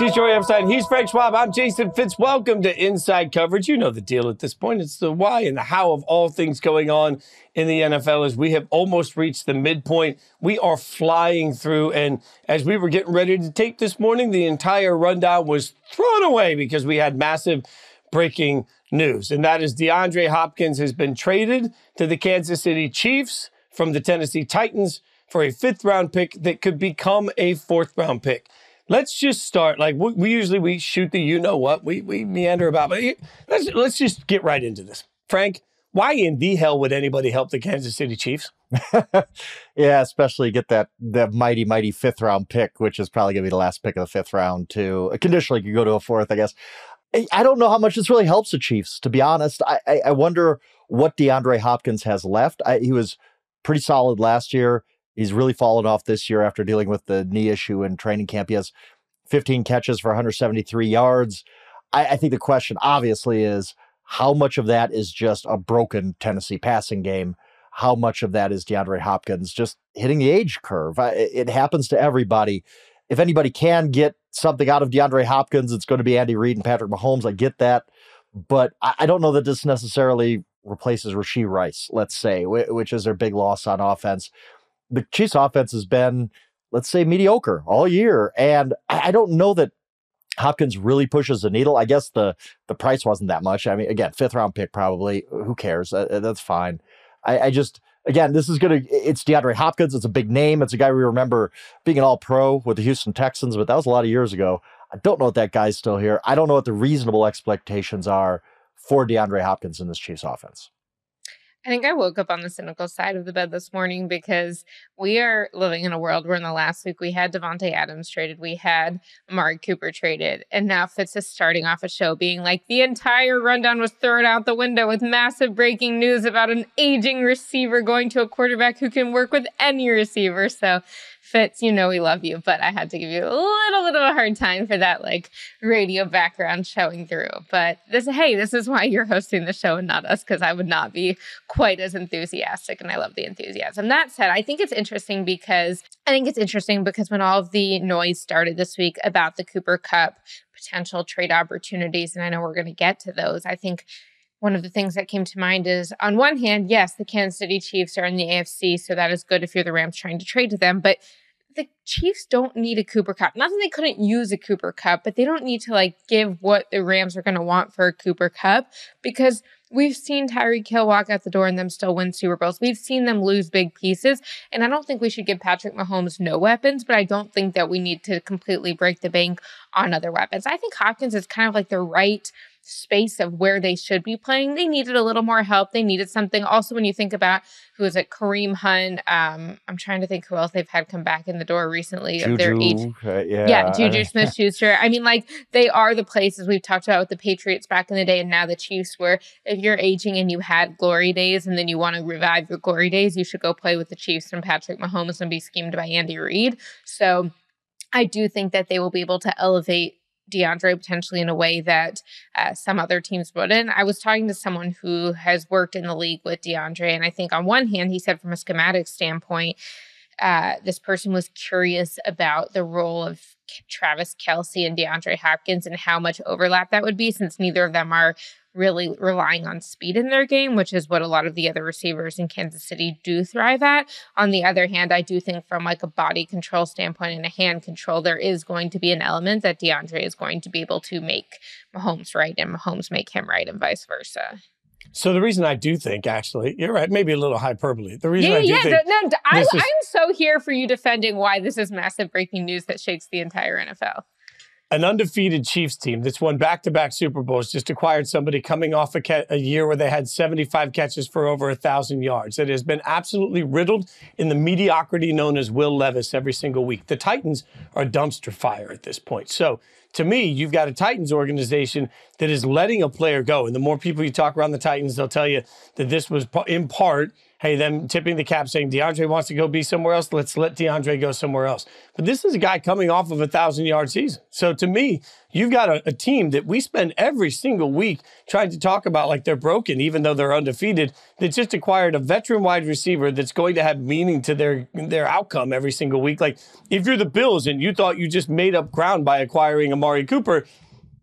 She's Jori Epstein. He's Frank Schwab. I'm Jason Fitz. Welcome to Inside Coverage. You know the deal at this point. It's the why and the how of all things going on in the NFL as we have almost reached the midpoint. We are flying through, and as we were getting ready to tape this morning, the entire rundown was thrown away because we had massive breaking news, and that is DeAndre Hopkins has been traded to the Kansas City Chiefs from the Tennessee Titans for a fifth-round pick that could become a fourth-round pick. Let's just start. Like we usually shoot the you-know-what. We meander about. But let's just get right into this. Frank, why in the hell would anybody help the Kansas City Chiefs? Yeah, especially get that mighty, mighty fifth-round pick, which is probably going to be the last pick of the fifth round, too. Conditionally could go to a fourth, I guess. I don't know how much this really helps the Chiefs, to be honest. I wonder what DeAndre Hopkins has left. He was pretty solid last year. He's really fallen off this year after dealing with the knee issue in training camp. He has 15 catches for 173 yards. I think the question obviously is how much of that is just a broken Tennessee passing game? How much of that is DeAndre Hopkins just hitting the age curve? It happens to everybody. If anybody can get something out of DeAndre Hopkins, it's going to be Andy Reid and Patrick Mahomes. I get that. But I don't know that this necessarily replaces Rashee Rice, let's say, which is their big loss on offense. The Chiefs' offense has been, let's say, mediocre all year. And I don't know that Hopkins really pushes the needle. I guess the price wasn't that much. I mean, again, fifth-round pick probably. Who cares? That's fine. I just... Again, this is going to, it's DeAndre Hopkins. It's a big name. It's a guy we remember being an all-pro with the Houston Texans, but that was a lot of years ago. I don't know if that guy's still here. I don't know what the reasonable expectations are for DeAndre Hopkins in this Chiefs offense. I think I woke up on the cynical side of the bed this morning because we are living in a world where in the last week we had Davante Adams traded, we had Amari Cooper traded, and now Fitz is starting off a show being like, the entire rundown was thrown out the window with massive breaking news about an aging receiver going to a quarterback who can work with any receiver. So Fitz, you know we love you, but I had to give you a little bit of a hard time for that like radio background showing through. But this is why you're hosting the show and not us, because I would not be quite as enthusiastic, and I love the enthusiasm. That said, I think it's interesting because when all of the noise started this week about the Cooper Kupp potential trade opportunities, and I know we're going to get to those, I think one of the things that came to mind is, on one hand, yes, the Kansas City Chiefs are in the AFC, so that is good if you're the Rams trying to trade to them, but the Chiefs don't need a Cooper Kupp. Not that they couldn't use a Cooper Kupp, but they don't need to like give what the Rams are going to want for a Cooper Kupp, because we've seen Tyreek Hill walk out the door and them still win Super Bowls. We've seen them lose big pieces, and I don't think we should give Patrick Mahomes no weapons, but I don't think that we need to completely break the bank on other weapons. I think Hopkins is kind of like the right space of where they should be playing. They needed a little more help. They needed something. Also, when you think about who is it, Kareem Hunt, I'm trying to think who else they've had come back in the door recently. Juju, of their age. Juju Smith-Schuster. I mean, like, they are the places we've talked about with the Patriots back in the day and now the Chiefs, where if you're aging and you had glory days and then you want to revive your glory days, you should go play with the Chiefs and Patrick Mahomes and be schemed by Andy Reid. So I do think that they will be able to elevate DeAndre potentially in a way that some other teams wouldn't. I was talking to someone who has worked in the league with DeAndre, and I think on one hand, he said from a schematic standpoint, this person was curious about the role of Travis Kelce and DeAndre Hopkins and how much overlap that would be, since neither of them are really relying on speed in their game, which is what a lot of the other receivers in Kansas City do thrive at. On the other hand, I do think from like a body control standpoint and a hand control, there is going to be an element that DeAndre is going to be able to make Mahomes right and Mahomes make him right and vice versa. So the reason I do think, actually, you're right, maybe a little hyperbole. The reason I do think... I'm so here for you defending why this is massive breaking news that shakes the entire NFL. An undefeated Chiefs team that's won back-to-back Super Bowls just acquired somebody coming off a year where they had 75 catches for over 1,000 yards. It has been absolutely riddled in the mediocrity known as Will Levis every single week. The Titans are dumpster fire at this point. So to me, you've got a Titans organization that is letting a player go. And the more people you talk around the Titans, they'll tell you that this was in part... hey, them tipping the cap saying DeAndre wants to go be somewhere else. Let's let DeAndre go somewhere else. But this is a guy coming off of a 1,000-yard season. So to me, You've got a team that we spend every single week trying to talk about like they're broken, even though they're undefeated, that just acquired a veteran wide receiver that's going to have meaning to their outcome every single week. Like, if you're the Bills and you thought you just made up ground by acquiring Amari Cooper,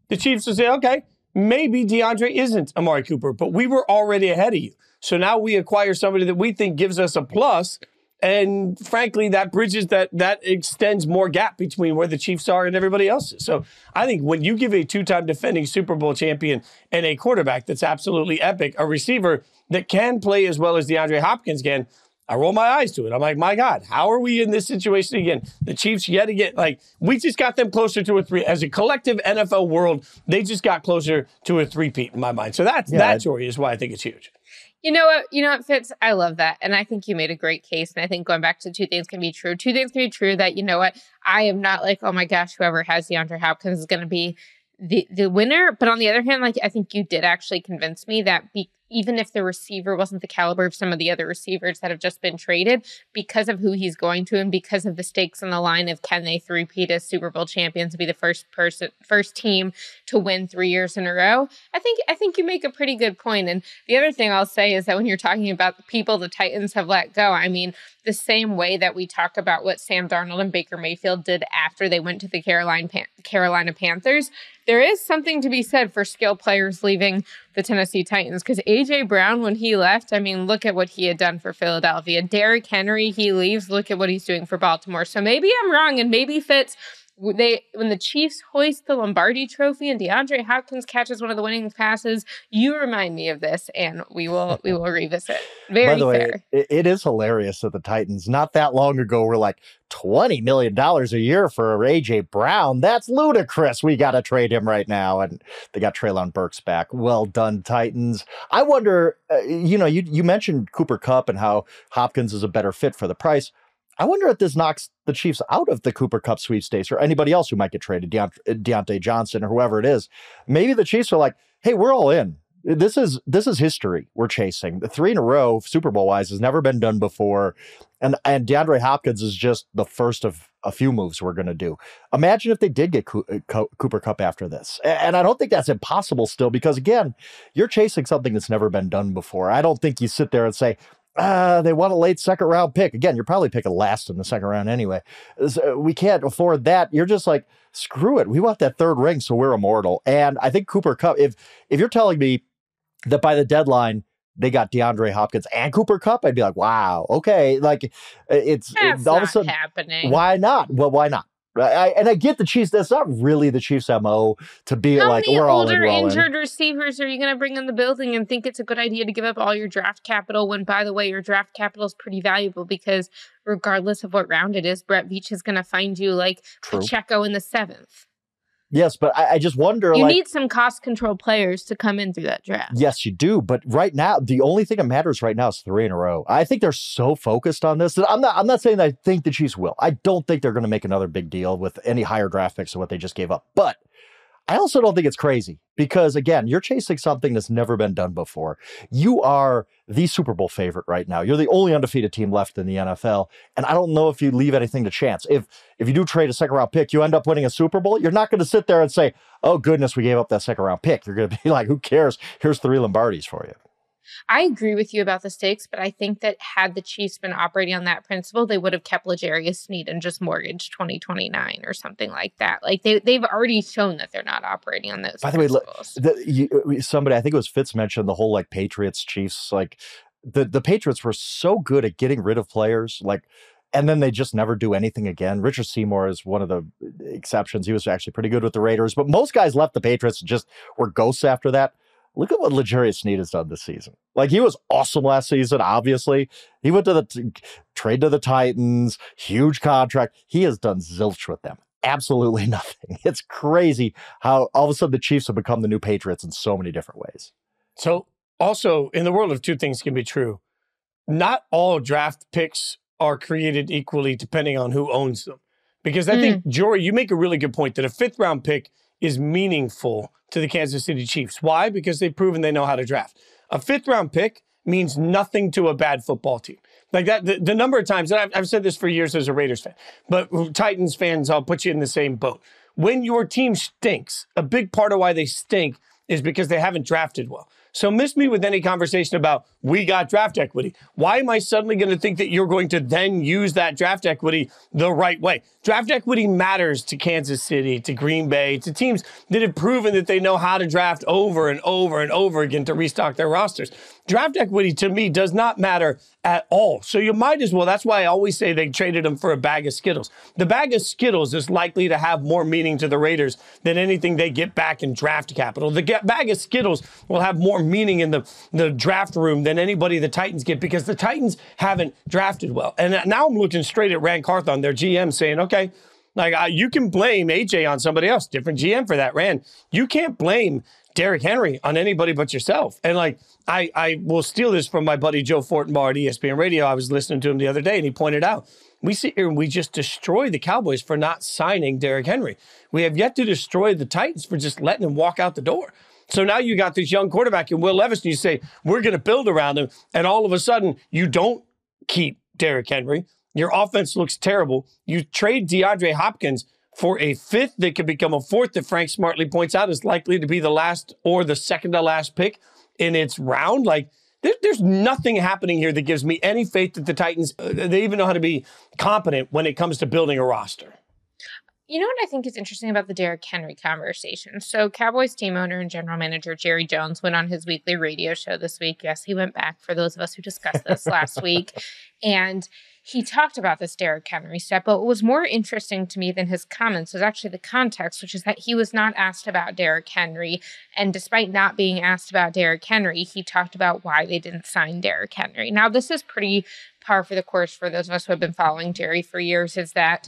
the Chiefs would say, okay, maybe DeAndre isn't Amari Cooper, but we were already ahead of you. So now we acquire somebody that we think gives us a plus. And frankly, that bridges that extends more gap between where the Chiefs are and everybody else is. So I think when you give a two-time defending Super Bowl champion and a quarterback that's absolutely epic, a receiver that can play as well as DeAndre Hopkins can, I roll my eyes to it. I'm like, my God, how are we in this situation again? The Chiefs yet again, like, we just got them closer to a three. As a collective NFL world, they just got closer to a three-peat in my mind. So that story is why I think it's huge. You know what, Fitz? I love that. And I think you made a great case. And I think going back to two things can be true. Two things can be true that, you know what, I am not like, oh my gosh, whoever has DeAndre Hopkins is going to be the winner. But on the other hand, like, I think you did actually convince me that even if the receiver wasn't the caliber of some of the other receivers that have just been traded, because of who he's going to and because of the stakes on the line of can they three-peat as Super Bowl champions and be the first team to win 3 years in a row, I think you make a pretty good point. And the other thing I'll say is that when you're talking about the people the Titans have let go, I mean, the same way that we talk about what Sam Darnold and Baker Mayfield did after they went to the Carolina Panthers, there is something to be said for skill players leaving the Tennessee Titans, because A.J. Brown, when he left, I mean, look at what he had done for Philadelphia. Derrick Henry, he leaves, look at what he's doing for Baltimore. So maybe I'm wrong, and maybe Fitz, when the Chiefs hoist the Lombardi Trophy and DeAndre Hopkins catches one of the winning passes, you remind me of this, and we will revisit. Very fair. By the way, it is hilarious that the Titans, not that long ago, were like, $20 million a year for A.J. Brown. That's ludicrous. We got to trade him right now. And they got Treylon Burks back. Well done, Titans. I wonder, you mentioned Cooper Kupp and how Hopkins is a better fit for the price. I wonder if this knocks the Chiefs out of the Cooper Kupp sweepstakes or anybody else who might get traded, Deontay Johnson or whoever it is. Maybe the Chiefs are like, hey, we're all in. This is history we're chasing. The three in a row, Super Bowl-wise, has never been done before. And DeAndre Hopkins is just the first of a few moves we're going to do. Imagine if they did get Cooper Kupp after this. And I don't think that's impossible still because, again, you're chasing something that's never been done before. I don't think you sit there and say, they want a late second-round pick. Again, you're probably picking last in the second round anyway. So we can't afford that. You're just like, screw it. We want that third ring so we're immortal. And I think Cooper Kupp, if you're telling me that by the deadline, they got DeAndre Hopkins and Cooper Kupp, I'd be like, wow, okay. Like, it's all of a sudden happening. Why not? Well, why not? And I get the Chiefs. That's not really the Chiefs' MO to be like, we're all in. How many older injured receivers are you going to bring in the building and think it's a good idea to give up all your draft capital when, by the way, your draft capital is pretty valuable because regardless of what round it is, Brett Veach is going to find you like Pacheco in the 7th. Yes, but I just wonder. You need some cost control players to come in through that draft. Yes, you do. But right now, the only thing that matters right now is three in a row. I think they're so focused on this that I'm not saying that I think the Chiefs will. I don't think they're going to make another big deal with any higher draft picks than what they just gave up. But I also don't think it's crazy because, again, you're chasing something that's never been done before. You are the Super Bowl favorite right now. You're the only undefeated team left in the NFL. And I don't know if you leave anything to chance. If you do trade a second-round pick, you end up winning a Super Bowl, you're not going to sit there and say, oh, goodness, we gave up that second-round pick. You're going to be like, who cares? Here's three Lombardis for you. I agree with you about the stakes, but I think that had the Chiefs been operating on that principle, they would have kept L'Jarius Sneed and just mortgaged 2029 or something like that. Like they've already shown that they're not operating on those. By the principles. Way, somebody, I think it was Fitz, mentioned the whole like Patriots Chiefs, like the Patriots were so good at getting rid of players, like, and then they just never do anything again. Richard Seymour is one of the exceptions. He was actually pretty good with the Raiders, but most guys left the Patriots and just were ghosts after that. Look at what L'Jarius Sneed has done this season. Like, he was awesome last season, obviously. He went to the trade to the Titans, huge contract. He has done zilch with them. Absolutely nothing. It's crazy how all of a sudden the Chiefs have become the new Patriots in so many different ways. So also in the world of two things can be true. Not all draft picks are created equally depending on who owns them. Because I think, Jori, you make a really good point that a fifth-round pick is meaningful to the Kansas City Chiefs. Why? Because they've proven they know how to draft. A fifth-round pick means nothing to a bad football team. Like that, the number of times, and I've said this for years as a Raiders fan, but Titans fans, I'll put you in the same boat. when your team stinks, a big part of why they stink is because they haven't drafted well. So miss me with any conversation about we got draft equity. Why am I suddenly going to think that you're going to then use that draft equity the right way? Draft equity matters to Kansas City, to Green Bay, to teams that have proven that they know how to draft over and over and over again to restock their rosters. Draft equity to me does not matter at all. So you might as well. That's why I always say they traded him for a bag of Skittles. The bag of Skittles is likely to have more meaning to the Raiders than anything they get back in draft capital. The bag of Skittles will have more meaning in the draft room than anybody the Titans get because the Titans haven't drafted well. And now I'm looking straight at Rand Carthon, their GM, saying, okay, like you can blame AJ on somebody else, different GM for that. Rand, you can't blame Derrick Henry on anybody but yourself. And like, I will steal this from my buddy Joe Fortenbaugh at ESPN Radio. I was listening to him the other day and he pointed out, we sit here and we just destroy the Cowboys for not signing Derrick Henry. We have yet to destroy the Titans for just letting him walk out the door. So now you got this young quarterback in Will Levis, and you say, we're going to build around him. And all of a sudden, you don't keep Derrick Henry. Your offense looks terrible. You trade DeAndre Hopkins for a fifth that could become a fourth that Frank smartly points out is likely to be the last or the second to last pick in its round. Like, there's nothing happening here that gives me any faith that the Titans, they even know how to be competent when it comes to building a roster. You know what I think is interesting about the Derrick Henry conversation? So Cowboys team owner and general manager Jerry Jones went on his weekly radio show this week. Yes, he went back for those of us who discussed this last week. And he talked about this Derrick Henry step, but what was more interesting to me than his comments was actually the context, which is that he was not asked about Derrick Henry. And despite not being asked about Derrick Henry, he talked about why they didn't sign Derrick Henry. Now, this is pretty par for the course for those of us who have been following Jerry for years, is that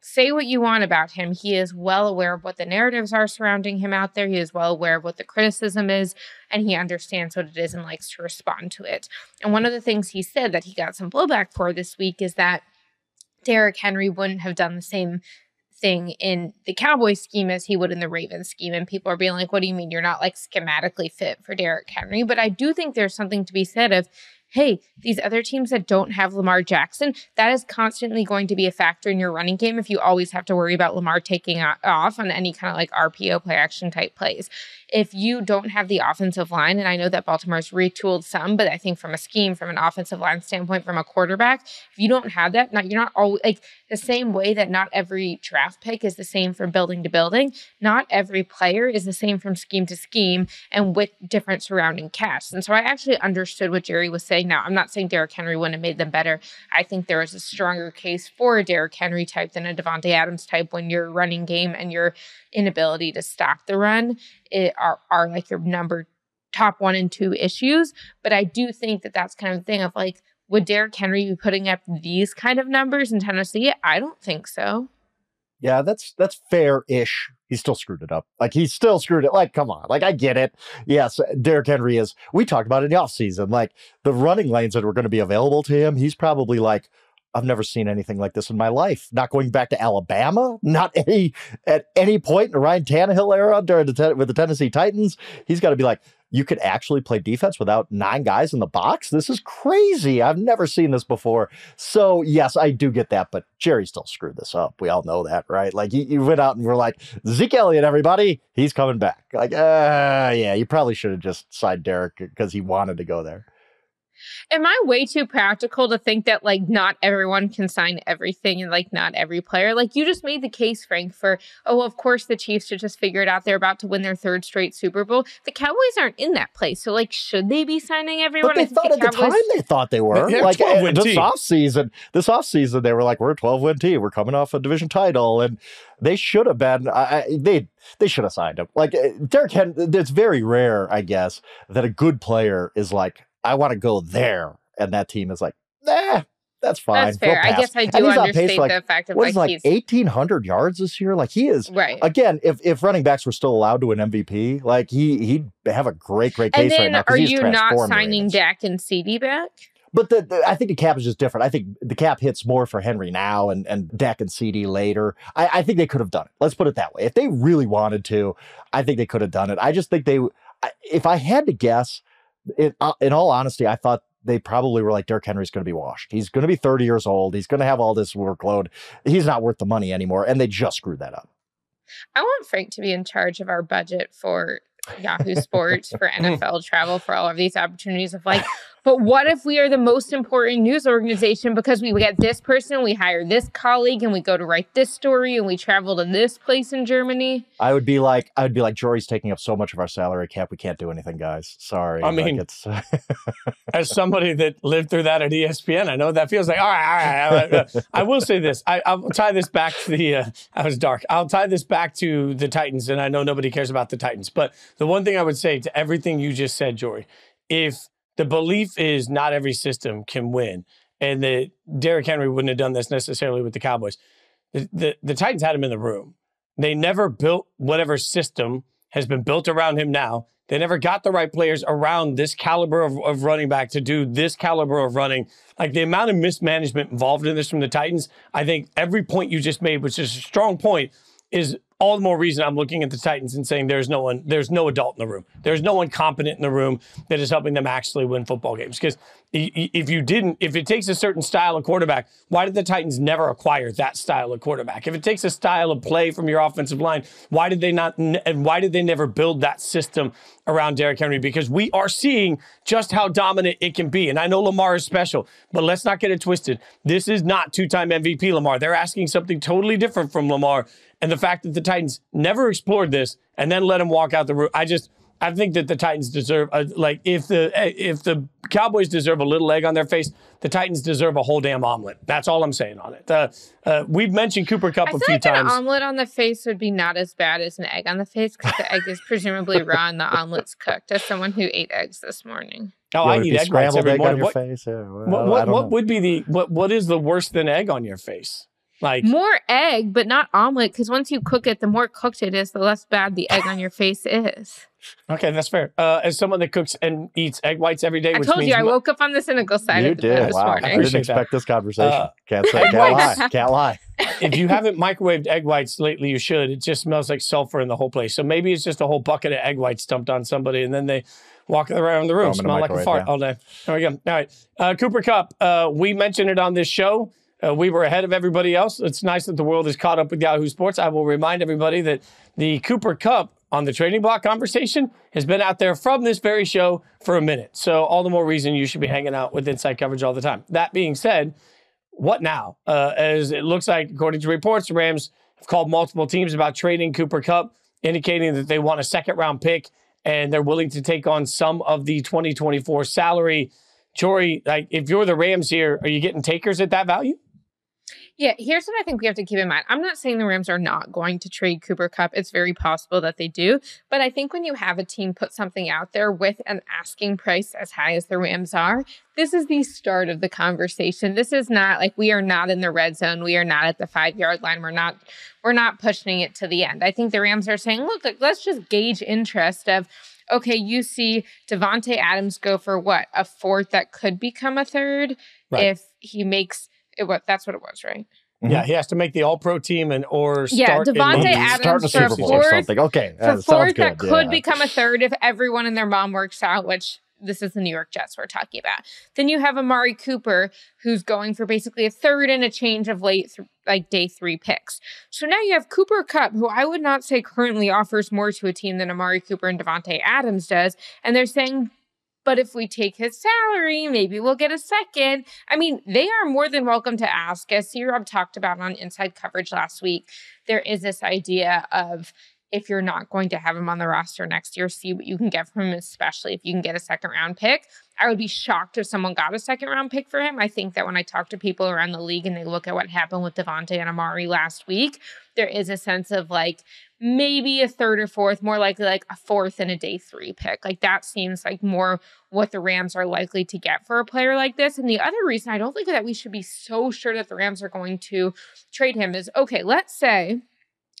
say what you want about him, he is well aware of what the narratives are surrounding him out there. He is well aware of what the criticism is, and he understands what it is and likes to respond to it. And one of the things he said that he got some blowback for this week is that Derrick Henry wouldn't have done the same thing in the Cowboys scheme as he would in the Ravens scheme. And people are being like, what do you mean you're not like schematically fit for Derrick Henry? But I do think there's something to be said of, hey, these other teams that don't have Lamar Jackson, that is constantly going to be a factor in your running game if you always have to worry about Lamar taking off on any kind of like RPO play action type plays. If you don't have the offensive line, and I know that Baltimore's retooled some, but I think from a scheme, from an offensive line standpoint, from a quarterback, if you don't have that, you're not always like the same way that not every draft pick is the same from building to building. Not every player is the same from scheme to scheme and with different surrounding casts. And so I actually understood what Jerry was saying. Now, I'm not saying Derrick Henry wouldn't have made them better. I think there is a stronger case for a Derrick Henry type than a Davante Adams type when your running game and your inability to stop the run are like your top 1 and 2 issues. But I do think that that's kind of the thing of like, would Derrick Henry be putting up these kind of numbers in Tennessee? I don't think so. Yeah, that's fair-ish. He still screwed it up. Like, he still screwed it. Like, come on. Like, I get it. Yes, Derrick Henry is. We talked about it in the offseason. Like, the running lanes that were going to be available to him, he's probably like, I've never seen anything like this in my life. Not going back to Alabama. Not at any point in the Ryan Tannehill era with the Tennessee Titans. He's got to be like, you could actually play defense without 9 guys in the box? This is crazy. I've never seen this before. So, yes, I do get that, but Jerry still screwed this up. We all know that, right? Like, he went out and we're like, Zeke Elliott, everybody, he's coming back. Like, yeah, you probably should have just signed Derrick because he wanted to go there. Am I way too practical to think that, like, not everyone can sign everything and, like, not every player? Like, you just made the case, Frank, for, oh, well, of course the Chiefs should just figure it out. They're about to win their 3rd straight Super Bowl. The Cowboys aren't in that place. So, like, should they be signing everyone? But they thought at the time they thought they were. Like, this offseason, they were like, we're a 12-win team. We're coming off a division title. And they should have been. They should have signed him. Like, Derrick Henry, it's very rare, I guess, that a good player is like, I want to go there. And that team is like, nah, that's fine. That's fair. I guess I do understate the fact of like 1,800 yards this year. Like, he is, right. Again, if running backs were still allowed to win MVP, like he'd have a great case right now. And then are you not signing Dak and CD back? But I think the cap is just different. I think the cap hits more for Henry now and Dak and CD later. I think they could have done it. Let's put it that way. If they really wanted to, I think they could have done it. I just think if I had to guess, in all honesty, I thought they probably were like, Derrick Henry's going to be washed. He's going to be 30 years old. He's going to have all this workload. He's not worth the money anymore. And they just screwed that up. I want Frank to be in charge of our budget for Yahoo Sports, for NFL travel, for all of these opportunities of like, but what if we are the most important news organization because we get this person, we hire this colleague, and we go to write this story, and we travel to this place in Germany? I would be like, Jori's taking up so much of our salary cap, we can't do anything, guys. Sorry. I mean, it's as somebody that lived through that at ESPN, I know that feels like, all right. I will say this. I'll tie this back to the, I was dark. I'll tie this back to the Titans, and I know nobody cares about the Titans, but the one thing I would say to everything you just said, Jori, if the belief is not every system can win, and that Derrick Henry wouldn't have done this necessarily with the Cowboys. The Titans had him in the room. They never built whatever system has been built around him now. They never got the right players around this caliber of running back to do this caliber of running. Like, the amount of mismanagement involved in this from the Titans, I think every point you just made, which is a strong point, is all the more reason I'm looking at the Titans and saying there's no adult in the room. There's no one competent in the room that is helping them actually win football games. Because if it takes a certain style of quarterback, why did the Titans never acquire that style of quarterback? If it takes a style of play from your offensive line, why did they never build that system around Derrick Henry? Because we are seeing just how dominant it can be. And I know Lamar is special, but let's not get it twisted. This is not two-time MVP Lamar. They're asking something totally different from Lamar. And the fact that the Titans never explored this and then let him walk out the room, I think that the Titans deserve, if the Cowboys deserve a little egg on their face, the Titans deserve a whole damn omelet. That's all I'm saying on it. We've mentioned Cooper Kupp a few times. An omelet on the face would be not as bad as an egg on the face, because the egg is presumably raw and the omelet's cooked. As someone who ate eggs this morning. Oh, I eat egg whites every morning. What is the worse than egg on your face? Like, more egg, but not omelet, because once you cook it, the more cooked it is, the less bad the egg on your face is. Okay, that's fair. As someone that cooks and eats egg whites every day, I woke up on the cynical side of the bed this morning. I didn't expect this conversation. Can't lie. If you haven't microwaved egg whites lately, you should. It just smells like sulfur in the whole place. So maybe it's just a whole bucket of egg whites dumped on somebody, and then they walk around the room, smell like a fart all day. There we go. All right, Cooper Kupp. We mentioned it on this show. We were ahead of everybody else. It's nice that the world is caught up with Yahoo Sports. I will remind everybody that the Cooper Kupp on the trading block conversation has been out there from this very show for a minute. So all the more reason you should be hanging out with Inside Coverage all the time. That being said, what now? As it looks like, according to reports, the Rams have called multiple teams about trading Cooper Kupp, indicating that they want a second-round pick, and they're willing to take on some of the 2024 salary. Jori, like, if you're the Rams here, are you getting takers at that value? Yeah, here's what I think we have to keep in mind. I'm not saying the Rams are not going to trade Cooper Kupp. It's very possible that they do. But I think when you have a team put something out there with an asking price as high as the Rams are, this is the start of the conversation. This is not like, we are not in the red zone. We are not at the 5-yard line. We're not pushing it to the end. I think the Rams are saying, look, let's just gauge interest of, okay, you see Davante Adams go for what? A fourth that could become a third, right? If he makes... that's what it was, right? Mm-hmm. Yeah, he has to make the All-Pro team or start in the Super Bowl or something. Okay, that sounds good. That could become a third if everyone and their mom works out, which this is the New York Jets we're talking about. Then you have Amari Cooper, who's going for basically a third and a change of day three picks. So now you have Cooper Kupp, who I would not say currently offers more to a team than Amari Cooper and Davante Adams does, and they're saying, but if we take his salary, maybe we'll get a second. I mean, they are more than welcome to ask. As C-Rob talked about on Inside Coverage last week, there is this idea of, if you're not going to have him on the roster next year, see what you can get from him, especially if you can get a second-round pick. I would be shocked if someone got a second-round pick for him. I think that when I talk to people around the league and they look at what happened with Davante and Amari last week, there is a sense of, like, maybe a third or fourth, more likely like a fourth and a day three pick. Like, that seems like more what the Rams are likely to get for a player like this. And the other reason I don't think that we should be so sure that the Rams are going to trade him is, okay, let's say,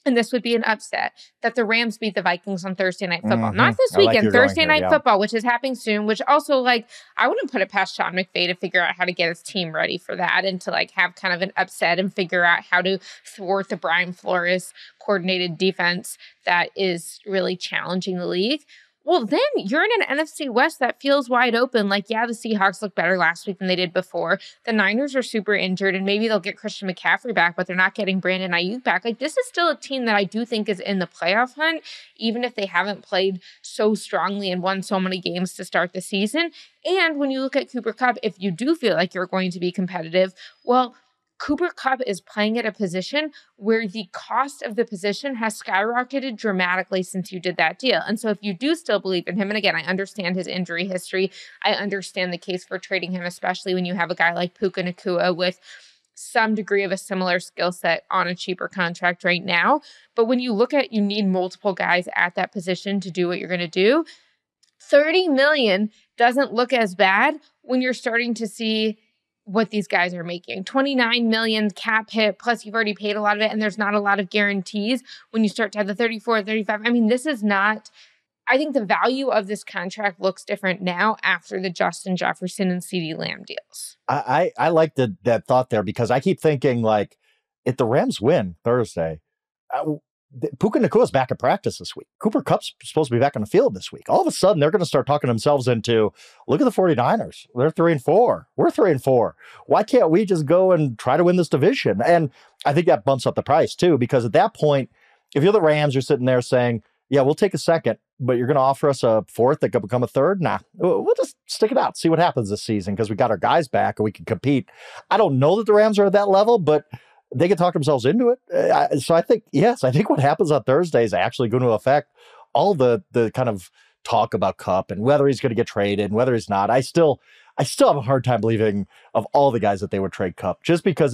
and this would be an upset, that the Rams beat the Vikings on Thursday Night Football. Mm-hmm. Not this weekend, like Thursday Night Football, which is happening soon, which also, like, I wouldn't put it past Sean McVay to figure out how to get his team ready for that and to, like, have kind of an upset and figure out how to thwart the Brian Flores coordinated defense that is really challenging the league. Well, then you're in an NFC West that feels wide open. Like, yeah, the Seahawks looked better last week than they did before. The Niners are super injured, and maybe they'll get Christian McCaffrey back, but they're not getting Brandon Ayuk back. Like, this is still a team that I do think is in the playoff hunt, even if they haven't played so strongly and won so many games to start the season. And when you look at Cooper Kupp, if you do feel like you're going to be competitive, well, Cooper Kupp is playing at a position where the cost of the position has skyrocketed dramatically since you did that deal. And so if you do still believe in him, and again, I understand his injury history. I understand the case for trading him, especially when you have a guy like Puka Nacua with some degree of a similar skill set on a cheaper contract right now. But when you look at, you need multiple guys at that position to do what you're going to do. $30 million doesn't look as bad when you're starting to see what these guys are making. $29 million cap hit, plus you've already paid a lot of it, and there's not a lot of guarantees when you start to have the 34, 35. I mean, this is not... I think the value of this contract looks different now after the Justin Jefferson and CeeDee Lamb deals. I like that thought there, because I keep thinking, like, if the Rams win Thursday, Puka Nakua's back at practice this week. Cooper Kupp's supposed to be back on the field this week. All of a sudden, they're going to start talking themselves into, look at the 49ers. They're 3-4. We're 3-4. Why can't we just go and try to win this division? And I think that bumps up the price too, because at that point, if you're the Rams, you're sitting there saying, yeah, we'll take a second, but you're going to offer us a fourth that could become a third? Nah, we'll just stick it out, see what happens this season, because we got our guys back and we can compete. I don't know that the Rams are at that level, but they can talk themselves into it. So I think, yes, I think what happens on Thursday is actually going to affect all the kind of talk about Kupp and whether he's going to get traded and whether he's not. I still have a hard time believing of all the guys that they would trade Kupp, just because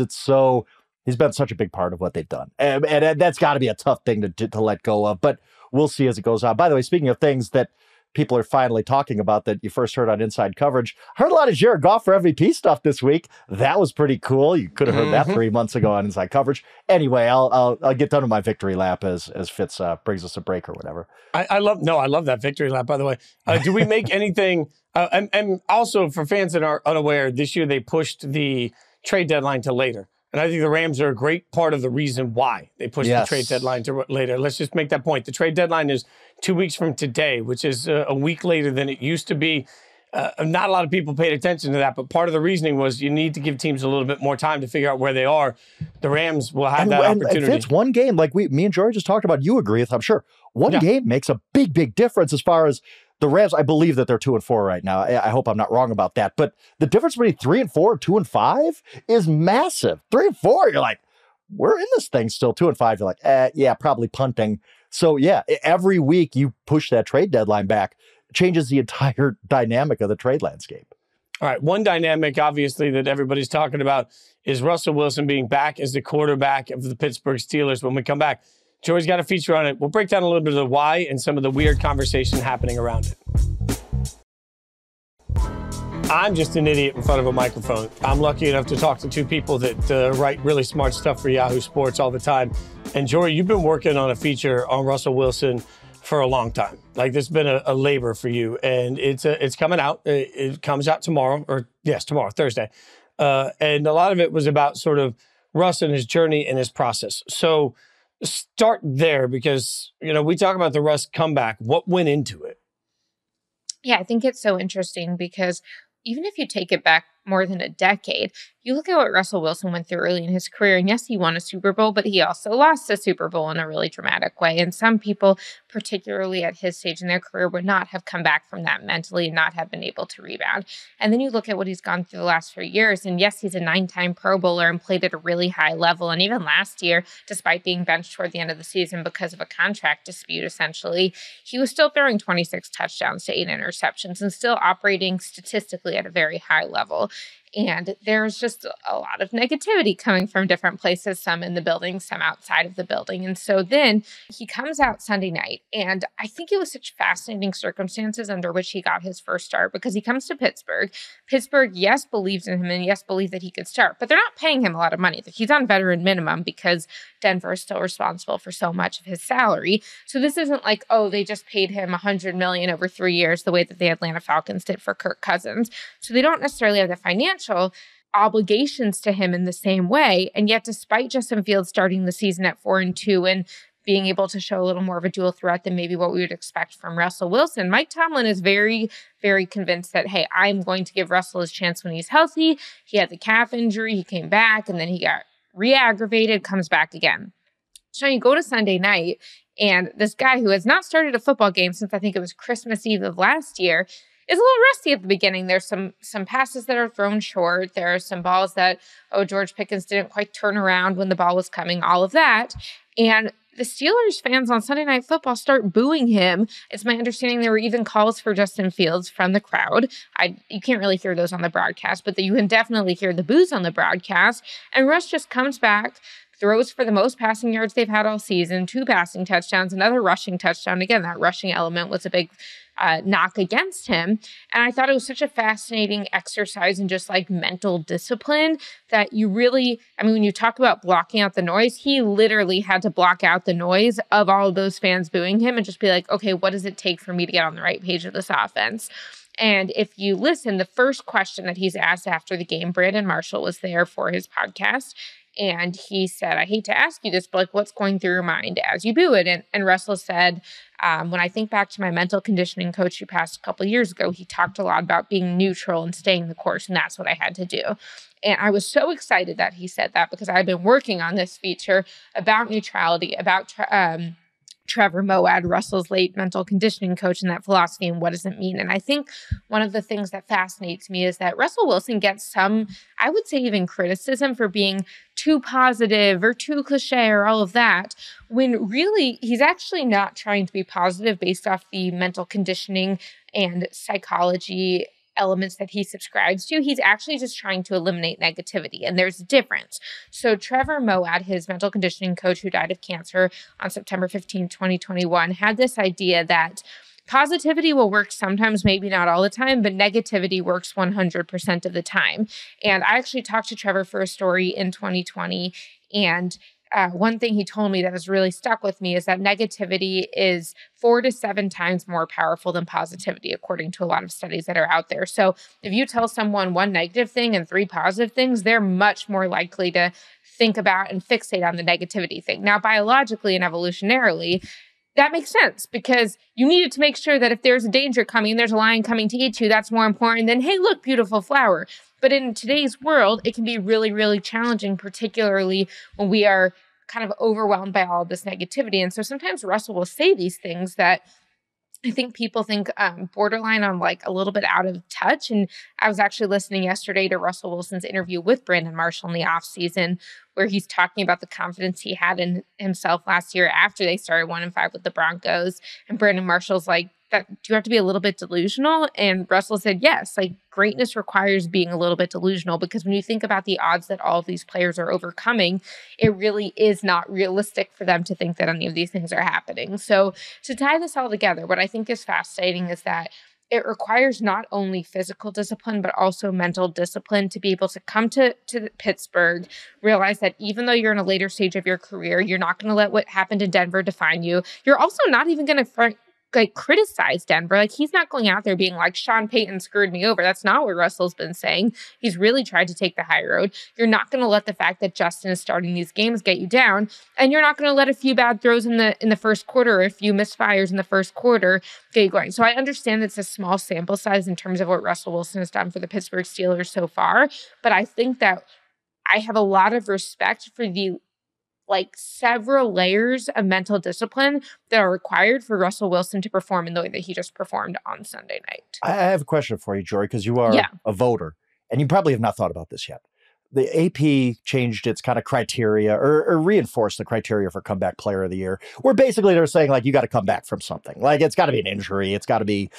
he's been such a big part of what they've done. And that's got to be a tough thing to let go of, but we'll see as it goes on. By the way, speaking of things that people are finally talking about that you first heard on Inside Coverage, heard a lot of Jared Goff for MVP stuff this week. That was pretty cool. You could have heard that 3 months ago on Inside Coverage. Anyway, I'll get done with my victory lap as Fitz brings us a break or whatever. I love that victory lap. By the way, do we make anything? And also for fans that are unaware, this year they pushed the trade deadline to later. And I think the Rams are a great part of the reason why they pushed the trade deadline to later. Let's just make that point. The trade deadline is 2 weeks from today, which is a week later than it used to be. Not a lot of people paid attention to that, but part of the reasoning was you need to give teams a little bit more time to figure out where they are. The Rams will have that opportunity. And it's one game, like me and Jori just talked about, you agree with, I'm sure. One game makes a big, big difference as far as the Rams. I believe that they're 2-4 right now. I hope I'm not wrong about that. But the difference between 3-4 and 2-5 is massive. 3-4, you're like, we're in this thing still. 2-5, you're like, yeah, probably punting. So yeah, every week you push that trade deadline back, changes the entire dynamic of the trade landscape. All right, one dynamic, obviously, that everybody's talking about is Russell Wilson being back as the quarterback of the Pittsburgh Steelers. When we come back, Jori's got a feature on it. We'll break down a little bit of the why and some of the weird conversation happening around it. I'm just an idiot in front of a microphone. I'm lucky enough to talk to two people that write really smart stuff for Yahoo Sports all the time. And Jori, you've been working on a feature on Russell Wilson for a long time. Like, this has been a labor for you. And it's coming out. It comes out tomorrow, Thursday. And a lot of it was about sort of Russ and his journey and his process. So start there, because, you know, we talk about the Russ comeback. What went into it? Yeah, I think it's so interesting because even if you take it back more than a decade, you look at what Russell Wilson went through early in his career, and yes, he won a Super Bowl, but he also lost a Super Bowl in a really dramatic way. And some people, particularly at his stage in their career, would not have come back from that mentally and not have been able to rebound. And then you look at what he's gone through the last few years, and yes, he's a 9-time Pro Bowler and played at a really high level. And even last year, despite being benched toward the end of the season because of a contract dispute, essentially, he was still throwing 26 touchdowns to 8 interceptions and still operating statistically at a very high level. And there's just a lot of negativity coming from different places, some in the building, some outside of the building. And so then he comes out Sunday night, and I think it was such fascinating circumstances under which he got his first start, because he comes to Pittsburgh. Pittsburgh, yes, believes in him and yes, believes that he could start, but they're not paying him a lot of money. He's on veteran minimum because Denver is still responsible for so much of his salary. So this isn't like, oh, they just paid him $100 million over 3 years the way that the Atlanta Falcons did for Kirk Cousins. So they don't necessarily have the financial obligations to him in the same way. And yet, despite Justin Fields starting the season at 4-2 and being able to show a little more of a dual threat than maybe what we would expect from Russell Wilson. Mike Tomlin is very, very convinced that, hey, I'm going to give Russell his chance when he's healthy. He had the calf injury, he came back, and then he got re-aggravated, comes back again. So you go to Sunday night, and this guy who has not started a football game since I think it was Christmas Eve of last year is a little rusty at the beginning. There's some passes that are thrown short. There are some balls that, George Pickens didn't quite turn around when the ball was coming, all of that. And the Steelers fans on Sunday Night Football start booing him. It's my understanding there were even calls for Justin Fields from the crowd. You can't really hear those on the broadcast, but you can definitely hear the boos on the broadcast. And Russ just comes back, throws for the most passing yards they've had all season, 2 passing touchdowns, another rushing touchdown. Again, that rushing element was a big knock against him. And I thought it was such a fascinating exercise in just like mental discipline that you really, I mean, when you talk about blocking out the noise, he literally had to block out the noise of all of those fans booing him and just be like, okay, what does it take for me to get on the right page of this offense? And if you listen, the first question that he's asked after the game, Brandon Marshall was there for his podcast, and he said, I hate to ask you this, but like, what's going through your mind as you boo it? And Russell said, when I think back to my mental conditioning coach who passed a couple years ago, he talked a lot about being neutral and staying the course, and that's what I had to do. And I was so excited that he said that because I've been working on this feature about neutrality, about Trevor Moad, Russell's late mental conditioning coach, and that philosophy and what does it mean. And I think one of the things that fascinates me is that Russell Wilson gets some, I would say even criticism for being too positive or too cliche or all of that, when really he's actually not trying to be positive based off the mental conditioning and psychology elements that he subscribes to. He's actually just trying to eliminate negativity, and there's a difference. So Trevor Moad, his mental conditioning coach who died of cancer on September 15, 2021, had this idea that positivity will work sometimes, maybe not all the time, but negativity works 100% of the time. And I actually talked to Trevor for a story in 2020, and one thing he told me that has really stuck with me is that negativity is 4 to 7 times more powerful than positivity, according to a lot of studies that are out there. So if you tell someone one negative thing and 3 positive things, they're much more likely to think about and fixate on the negativity thing. Now, biologically and evolutionarily, that makes sense because you needed to make sure that if there's a danger coming, there's a lion coming to eat you, that's more important than, hey, look, beautiful flower. But in today's world, it can be really, really challenging, particularly when we are kind of overwhelmed by all this negativity. And so sometimes Russell will say these things that I think people think borderline on like a little bit out of touch. And I was actually listening yesterday to Russell Wilson's interview with Brandon Marshall in the offseason, where he's talking about the confidence he had in himself last year after they started 1-5 with the Broncos. And Brandon Marshall's like, do you have to be a little bit delusional? And Russell said, yes, like greatness requires being a little bit delusional, because when you think about the odds that all of these players are overcoming, it really is not realistic for them to think that any of these things are happening. So to tie this all together, what I think is fascinating is that it requires not only physical discipline, but also mental discipline to be able to come to Pittsburgh, realize that even though you're in a later stage of your career, you're not going to let what happened in Denver define you. You're also not even going to criticize Denver. Like, he's not going out there being like, Sean Payton screwed me over. That's not what Russell's been saying. He's really tried to take the high road. You're not going to let the fact that Justin is starting these games get you down. And you're not going to let a few bad throws in the first quarter or a few misfires in the first quarter get you going. So I understand it's a small sample size in terms of what Russell Wilson has done for the Pittsburgh Steelers so far. But I think that I have a lot of respect for the several layers of mental discipline that are required for Russell Wilson to perform in the way that he just performed on Sunday night. I have a question for you, Jori, because you are a voter, and you probably have not thought about this yet. The AP changed its kind of criteria or reinforced the criteria for comeback player of the year, where basically they're saying, like, you got to come back from something. Like, it's got to be an injury. It's got to be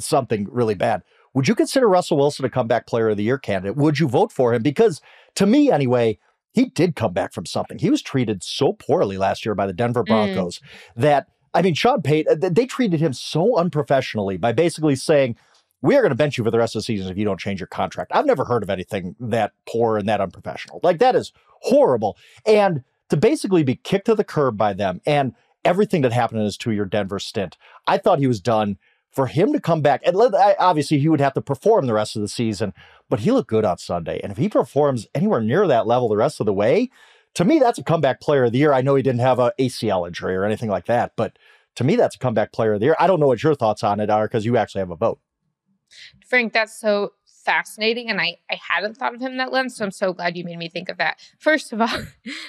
something really bad. Would you consider Russell Wilson a comeback player of the year candidate? Would you vote for him? Because to me, anyway, he did come back from something. He was treated so poorly last year by the Denver Broncos that, I mean, Sean Payton, they treated him so unprofessionally by basically saying, we are going to bench you for the rest of the season if you don't change your contract. I've never heard of anything that poor and that unprofessional. Like, that is horrible. And to basically be kicked to the curb by them and everything that happened in his 2-year Denver stint, I thought he was done. For him to come back, and obviously he would have to perform the rest of the season, but he looked good on Sunday. And if he performs anywhere near that level the rest of the way, to me, that's a comeback player of the year. I know he didn't have an ACL injury or anything like that, but to me, that's a comeback player of the year. I don't know what your thoughts on it are because you actually have a vote. Frank, that's so fascinating. And I hadn't thought of him that lens. So I'm so glad you made me think of that. First of all,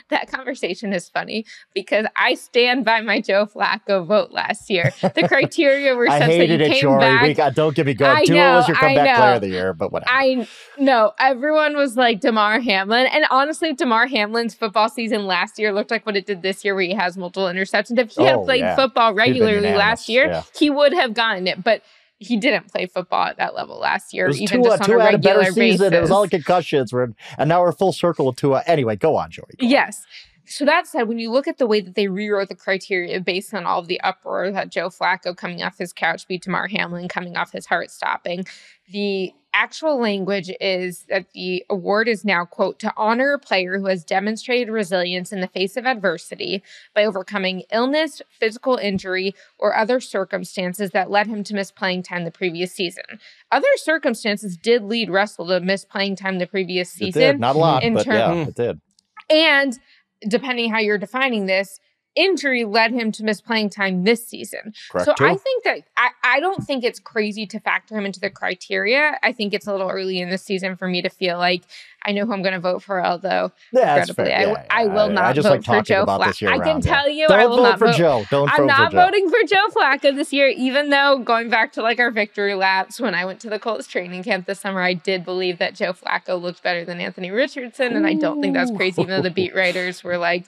that conversation is funny because I stand by my Joe Flacco vote last year. The criteria were such that he came back. We got, don't get me going. Tua was your comeback player of the year, but whatever. I know. Everyone was like Damar Hamlin. And honestly, Damar Hamlin's football season last year looked like what it did this year where he has multiple interceptions. If he had played football regularly last year, he would have gotten it. But he didn't play football at that level last year, even just on a regular basis. It was all concussions, and now we're full circle with Tua. Anyway, go on, Jori. Yes. So that said, when you look at the way that they rewrote the criteria based on all of the uproar that Joe Flacco coming off his couch beat Damar Hamlin coming off his heart stopping, the actual language is that the award is now, quote, to honor a player who has demonstrated resilience in the face of adversity by overcoming illness, physical injury, or other circumstances that led him to miss playing time the previous season. Other circumstances did lead Russell to miss playing time the previous season. It did. Not a lot, but yeah, it did. And depending how you're defining this, injury led him to miss playing time this season. Correct. So I think that I don't think it's crazy to factor him into the criteria. I think it's a little early in the season for me to feel like I know who I'm going to vote for, although regrettably, I will not vote for Joe Flacco. I can tell you I will not vote for Joe. I'm not voting for Joe Flacco this year, even though going back to like our victory laps when I went to the Colts training camp this summer, I did believe that Joe Flacco looked better than Anthony Richardson. And I don't think that's crazy, even though the beat writers were like,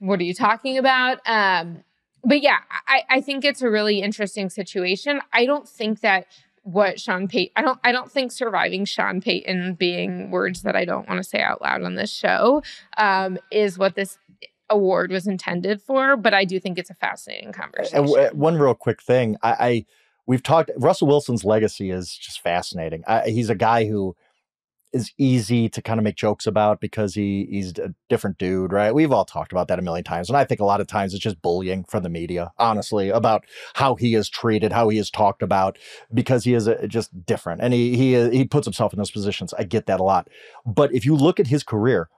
what are you talking about? But yeah, I think it's a really interesting situation. I don't think that what Sean Payton, I don't think surviving Sean Payton being words that I don't want to say out loud on this show is what this award was intended for. But I do think it's a fascinating conversation. One real quick thing. We've talked, Russell Wilson's legacy is just fascinating. He's a guy who is easy to kind of make jokes about because he's a different dude, right? We've all talked about that a million times. And I think a lot of times it's just bullying from the media, honestly, about how he is treated, how he is talked about, because he is just different. And he puts himself in those positions. I get that a lot. But if you look at his career,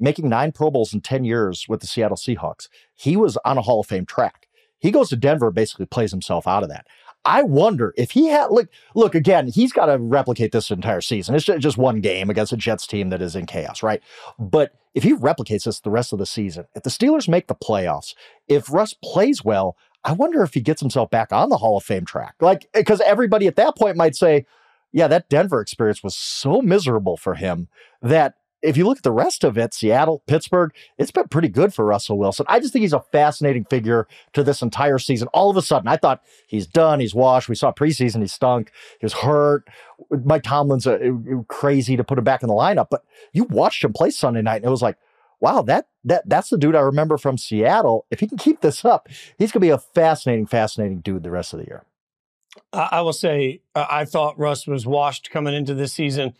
making 9 Pro Bowls in 10 years with the Seattle Seahawks, he was on a Hall of Fame track. He goes to Denver, basically plays himself out of that. I wonder if he had, look again, he's got to replicate this entire season. It's just one game against a Jets team that is in chaos, right? But if he replicates this the rest of the season, if the Steelers make the playoffs, if Russ plays well, I wonder if he gets himself back on the Hall of Fame track. Like, because everybody at that point might say, yeah, that Denver experience was so miserable for him that if you look at the rest of it, Seattle, Pittsburgh, it's been pretty good for Russell Wilson. I just think he's a fascinating figure to this entire season. All of a sudden, I thought he's done, he's washed. We saw preseason, he stunk, he was hurt. Mike Tomlin's crazy to put him back in the lineup, but you watched him play Sunday night, and it was like, wow, that's the dude I remember from Seattle. If he can keep this up, he's going to be a fascinating dude the rest of the year. I will say, I thought Russ was washed coming into this season.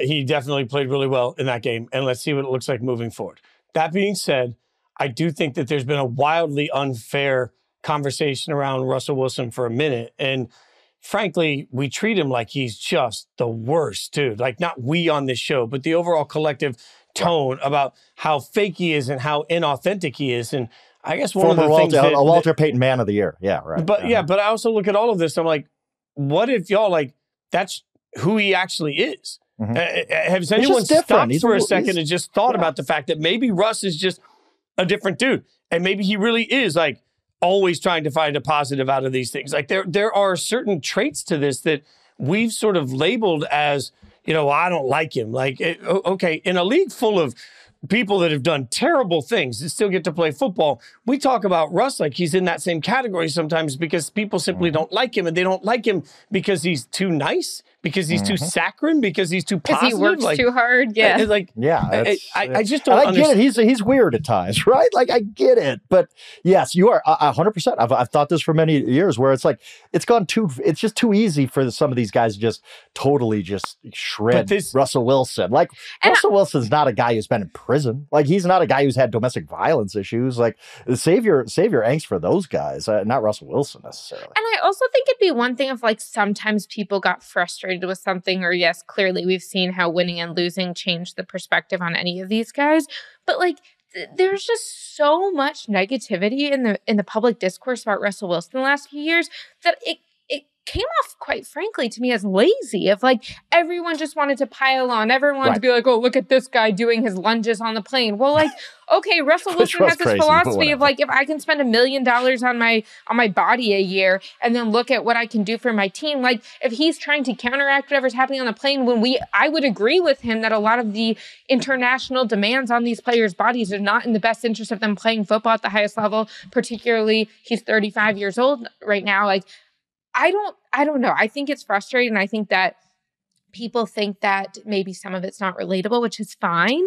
He definitely played really well in that game, and let's see what it looks like moving forward. That being said, I do think that there's been a wildly unfair conversation around Russell Wilson for a minute, and frankly, we treat him like he's just the worst, dude. Like, not we on this show, but the overall collective tone about how fake he is and how inauthentic he is, and I guess one of the things that... a Walter Payton Man of the Year, yeah, right. But yeah, but I also look at all of this, I'm like, what if y'all, like, that's who he actually is? Has anyone stopped for a second and just thought about the fact that maybe Russ is just a different dude, and maybe he really is like always trying to find a positive out of these things? Like there are certain traits to this that we've sort of labeled as, you know, I don't like him. Like, okay, in a league full of people that have done terrible things that still get to play football, we talk about Russ like he's in that same category sometimes because people simply don't like him, and they don't like him because he's too nice, because he's too saccharine, because he's too positive. Because he works too hard, yeah. I just don't understand. I get it. He's weird at times, right? Like, I get it. But yes, you are 100%. I've thought this for many years where it's like, it's just too easy for some of these guys to just totally just shred Russell Wilson. Like, Russell Wilson's not a guy who's been in prison. Like, he's not a guy who's had domestic violence issues. Like, save your angst for those guys, not Russell Wilson necessarily. And I also think it'd be one thing if, like, sometimes people got frustrated married with something, or yes, clearly we've seen how winning and losing change the perspective on any of these guys. But like, there's just so much negativity in the public discourse about Russell Wilson the last few years that it came off, quite frankly, to me as lazy. If like everyone just wanted to pile on, everyone wanted to be like, oh, look at this guy doing his lunges on the plane. Well, like, okay, Russell Wilson has this philosophy of like, if I can spend $1 million on my body a year and then look at what I can do for my team, like if he's trying to counteract whatever's happening on the plane, I would agree with him that a lot of the international demands on these players' bodies are not in the best interest of them playing football at the highest level, particularly he's 35 years old right now. Like, I don't know. I think it's frustrating. And I think that people think that maybe some of it's not relatable, which is fine.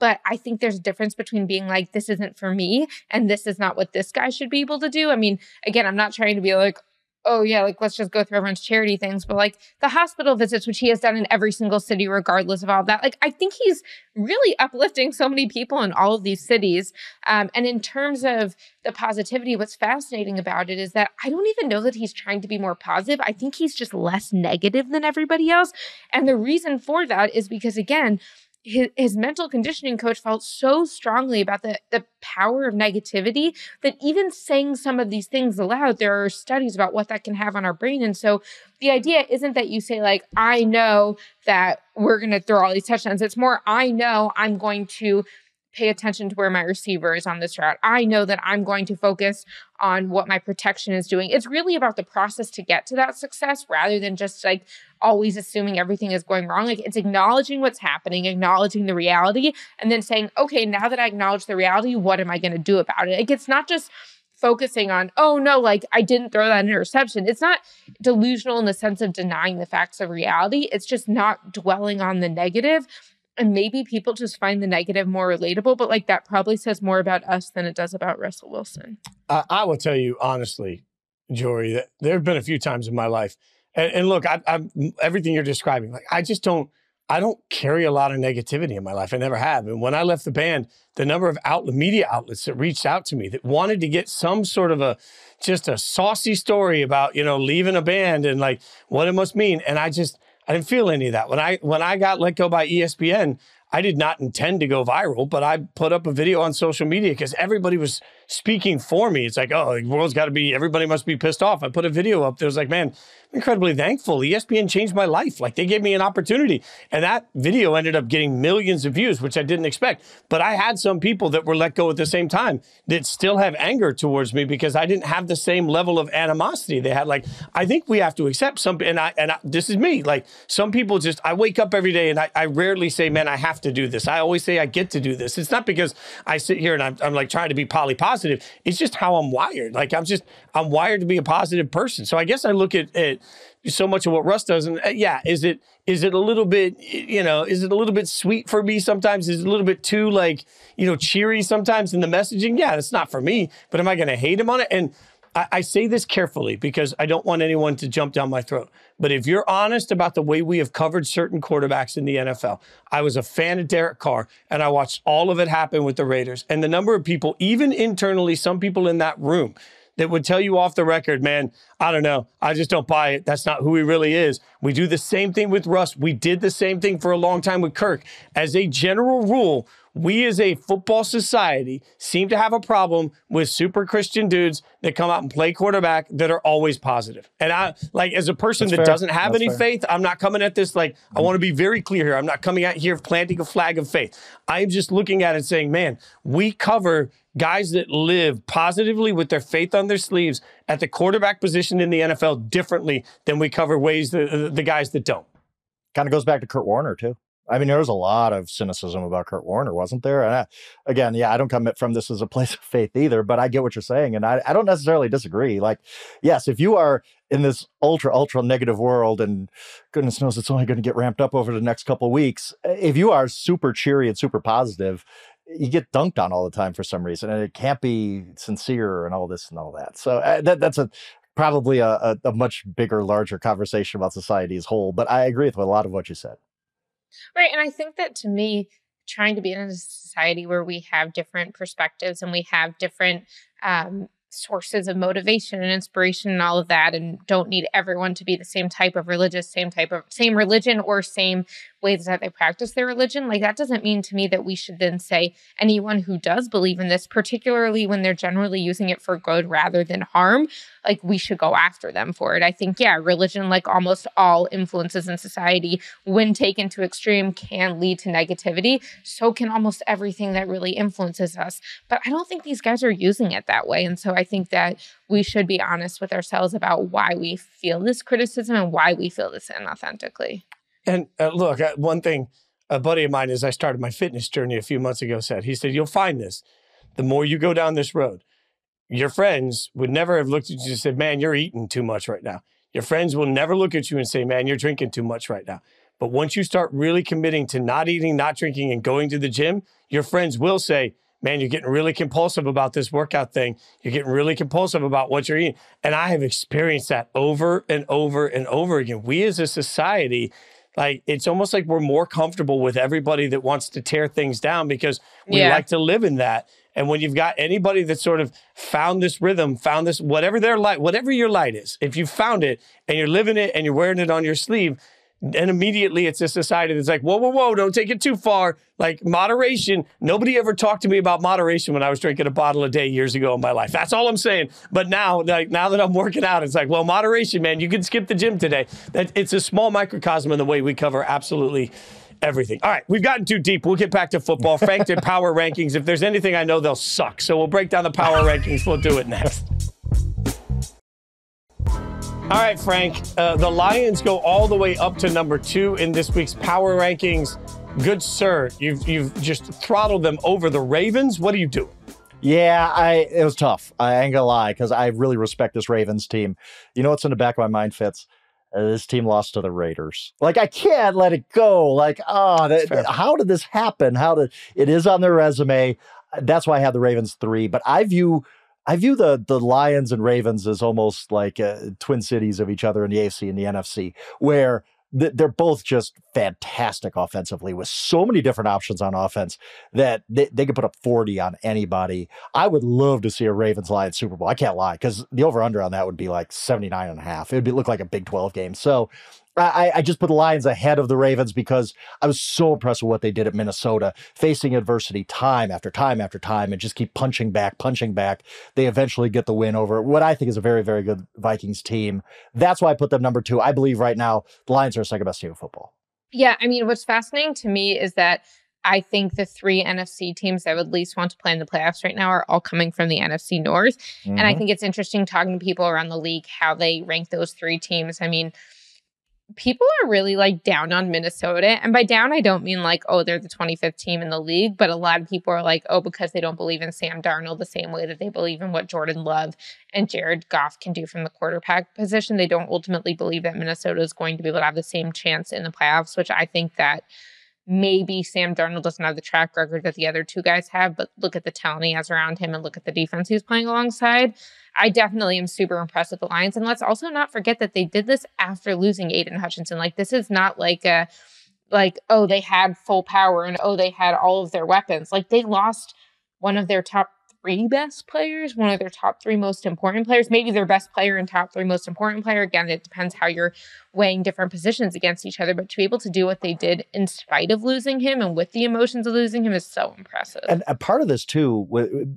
But I think there's a difference between being like, this isn't for me, and this is not what this guy should be able to do. I mean, again, I'm not trying to be like, oh yeah, like let's just go through everyone's charity things. But like the hospital visits, which he has done in every single city, regardless of all of that, like I think he's really uplifting so many people in all of these cities. And in terms of the positivity, what's fascinating about it is that I don't even know that he's trying to be more positive. I think he's just less negative than everybody else. And the reason for that is because, again, his mental conditioning coach felt so strongly about the power of negativity that even saying some of these things aloud, there are studies about what that can have on our brain. And so the idea isn't that you say like, I know that we're going to throw all these touchdowns. It's more, I know I'm going to pay attention to where my receiver is on this route. I know that I'm going to focus on what my protection is doing. It's really about the process to get to that success rather than just like always assuming everything is going wrong. Like it's acknowledging what's happening, acknowledging the reality, and then saying, okay, now that I acknowledge the reality, what am I going to do about it? Like it's not just focusing on, oh no, like I didn't throw that interception. It's not delusional in the sense of denying the facts of reality. It's just not dwelling on the negative. And maybe people just find the negative more relatable, but like that probably says more about us than it does about Russell Wilson. I will tell you honestly, Jori, that there have been a few times in my life, and look, I'm everything you're describing, like I don't carry a lot of negativity in my life. I never have. And when I left the band, the number of media outlets that reached out to me that wanted to get some sort of a saucy story about, you know, leaving a band and like what it must mean, and I didn't feel any of that. When I got let go by ESPN, I did not intend to go viral, but I put up a video on social media because everybody was speaking for me. It's like, oh, the world's got to be, everybody must be pissed off. I put a video up. There was like, man, I'm incredibly thankful. ESPN changed my life. Like they gave me an opportunity. And that video ended up getting millions of views, which I didn't expect. But I had some people that were let go at the same time that still have anger towards me because I didn't have the same level of animosity they had. Like, I think we have to accept some, and this is me. Like some people just, I wake up every day and I rarely say, man, I have to do this. I always say I get to do this. It's not because I sit here and I'm like trying to be positive. It's just how I'm wired. Like I'm wired to be a positive person. So I guess I look at it so much of what Russ does, and yeah, is it a little bit, you know, is it a little bit sweet for me sometimes? Is it a little bit too like, you know, cheery sometimes in the messaging? Yeah, that's not for me, but am I going to hate him on it? And I say this carefully because I don't want anyone to jump down my throat. But if you're honest about the way we have covered certain quarterbacks in the NFL, I was a fan of Derek Carr, and I watched all of it happen with the Raiders. And the number of people, even internally, some people in that room that would tell you off the record, man, I don't know. I just don't buy it. That's not who he really is. We do the same thing with Russ. We did the same thing for a long time with Kirk. As a general rule, we as a football society seem to have a problem with super Christian dudes that come out and play quarterback that are always positive. And I, like, as a person that doesn't have any faith, I'm not coming at this like, I want to be very clear here. I'm not coming out here planting a flag of faith. I'm just looking at it saying, man, we cover guys that live positively with their faith on their sleeves at the quarterback position in the NFL differently than we cover ways the guys that don't. Kind of goes back to Kurt Warner, too. I mean, there was a lot of cynicism about Kurt Warner, wasn't there? And again, yeah, I don't come from this as a place of faith either, but I get what you're saying. And I don't necessarily disagree. Like, yes, if you are in this ultra, ultra negative world, and goodness knows it's only going to get ramped up over the next couple of weeks, if you are super cheery and super positive, you get dunked on all the time for some reason. And it can't be sincere and all this and all that. So that's probably a much bigger, larger conversation about society as a whole. But I agree with a lot of what you said. Right. And I think that to me, trying to be in a society where we have different perspectives and we have different sources of motivation and inspiration and all of that, and don't need everyone to be the same type of religious, same religion or same ways that they practice their religion. Like, that doesn't mean to me that we should then say anyone who does believe in this, particularly when they're generally using it for good rather than harm, like we should go after them for it. I think, yeah, religion, like almost all influences in society, when taken to extreme, can lead to negativity. So can almost everything that really influences us. But I don't think these guys are using it that way. And so I think that we should be honest with ourselves about why we feel this criticism and why we feel this inauthentically. And look, one thing a buddy of mine, as I started my fitness journey a few months ago, said, he said, you'll find this. The more you go down this road, your friends would never have looked at you and said, man, you're eating too much right now. Your friends will never look at you and say, man, you're drinking too much right now. But once you start really committing to not eating, not drinking, and going to the gym, your friends will say, man, you're getting really compulsive about this workout thing. You're getting really compulsive about what you're eating. And I have experienced that over and over and over again. We as a society, like, it's almost like we're more comfortable with everybody that wants to tear things down because we like to live in that. And when you've got anybody that sort of found this rhythm, found this, whatever their light, whatever your light is, if you found it and you're living it and you're wearing it on your sleeve, and immediately it's a society that's like, whoa, whoa, whoa, don't take it too far. Like, moderation. Nobody ever talked to me about moderation when I was drinking a bottle a day years ago in my life. That's all I'm saying. But now, like, now that I'm working out, it's like, well, moderation, man, you can skip the gym today. That, it's a small microcosm in the way we cover absolutely everything. All right, we've gotten too deep. We'll get back to football. Frank did power rankings. If there's anything I know, they'll suck. So we'll break down the power rankings. We'll do it next. All right, Frank, the Lions go all the way up to number 2 in this week's power rankings. Good sir, you've just throttled them over the Ravens. What are you doing? Yeah, it was tough. I ain't gonna lie, because I really respect this Ravens team. You know what's in the back of my mind, Fitz? This team lost to the Raiders. Like, I can't let it go. Like, oh, how did this happen? How did it is on their resume? That's why I have the Ravens 3. But I view the Lions and Ravens as almost like twin cities of each other in the AFC and the NFC, where they're both just fantastic offensively with so many different options on offense that they could put up 40 on anybody. I would love to see a Ravens-Lions Super Bowl. I can't lie, because the over-under on that would be like 79.5. It would look like a Big 12 game. So I just put the Lions ahead of the Ravens because I was so impressed with what they did at Minnesota, facing adversity time after time after time and just keep punching back. They eventually get the win over what I think is a very, very good Vikings team. That's why I put them number 2. I believe right now the Lions are the second best team in football. Yeah, I mean, what's fascinating to me is that I think the 3 NFC teams that would least want to play in the playoffs right now are all coming from the NFC North. Mm-hmm. And I think it's interesting talking to people around the league how they rank those 3 teams. I mean, people are really like down on Minnesota. And by down, I don't mean like, oh, they're the 25th team in the league. But a lot of people are like, oh, because they don't believe in Sam Darnold the same way that they believe in what Jordan Love and Jared Goff can do from the quarterback position. They don't ultimately believe that Minnesota is going to be able to have the same chance in the playoffs, which I think that maybe Sam Darnold doesn't have the track record that the other 2 guys have, but look at the talent he has around him and look at the defense he's playing alongside. I definitely am super impressed with the Lions. And let's also not forget that they did this after losing Aiden Hutchinson. Like, this is not like a, like, oh, they had full power and, oh, they had all of their weapons. Like, they lost one of their top 3 best players, one of their top 3 most important players, maybe their best player and top 3 most important player. Again, it depends how you're weighing different positions against each other, but to be able to do what they did in spite of losing him and with the emotions of losing him is so impressive. And a part of this too,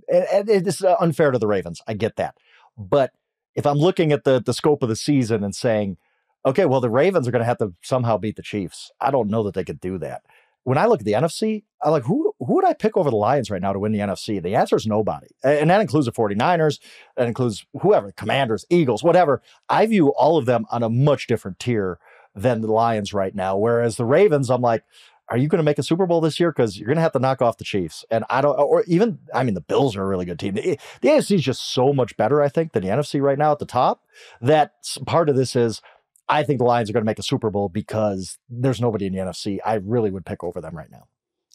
and this is unfair to the Ravens, I get that. But if I'm looking at the scope of the season and saying, okay, well, the Ravens are going to have to somehow beat the Chiefs, I don't know that they could do that. When I look at the NFC, I'm like, who would I pick over the Lions right now to win the NFC? The answer is nobody. And that includes the 49ers. That includes whoever, Commanders, Eagles, whatever. I view all of them on a much different tier than the Lions right now. Whereas the Ravens, I'm like, are you going to make a Super Bowl this year? Because you're going to have to knock off the Chiefs. And I don't, or even, I mean, the Bills are a really good team. The AFC is just so much better, I think, than the NFC right now at the top. That part of this is, I think the Lions are going to make a Super Bowl because there's nobody in the NFC I really would pick over them right now.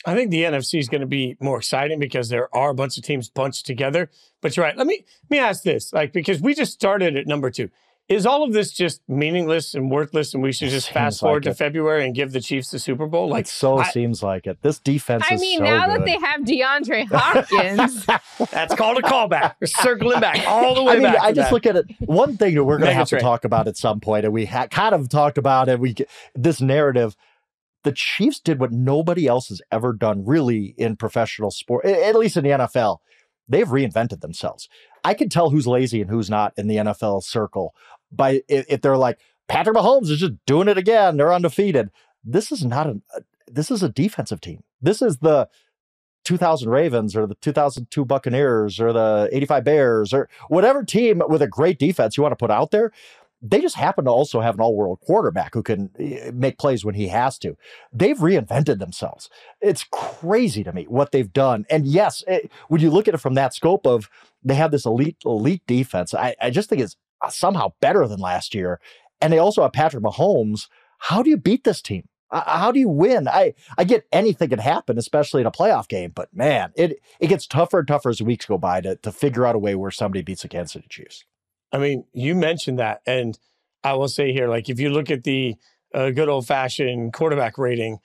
I think the NFC is going to be more exciting because there are a bunch of teams bunched together. But you're right. Let me ask this, like, because we just started at number 2. Is all of this just meaningless and worthless, and we should just fast forward to February and give the Chiefs the Super Bowl? Like, it so seems like it. This defense is so good. I mean, now that they have DeAndre Hopkins. That's called a callback. We're circling back all the way back. I just look at it. One thing that we're going to have to talk about at some point, and we kind of talked about it, this narrative, the Chiefs did what nobody else has ever done, really, in professional sport, at least in the NFL. They've reinvented themselves. I can tell who's lazy and who's not in the NFL circle. By if they're like, Patrick Mahomes is just doing it again, they're undefeated. This is not this is a defensive team. This is the 2000 Ravens or the 2002 Buccaneers or the 85 Bears or whatever team with a great defense you want to put out there. They just happen to also have an all-world quarterback who can make plays when he has to. They've reinvented themselves. It's crazy to me what they've done. And yes, when you look at it from that scope of they have this elite defense, I just think it's somehow better than last year. And they also have Patrick Mahomes. How do you beat this team? How do you win? I get anything can happen, especially in a playoff game. But man, it gets tougher and tougher as the weeks go by to figure out a way where somebody beats the Kansas City Chiefs. I mean, you mentioned that, and I will say here, like, if you look at the good old-fashioned quarterback rating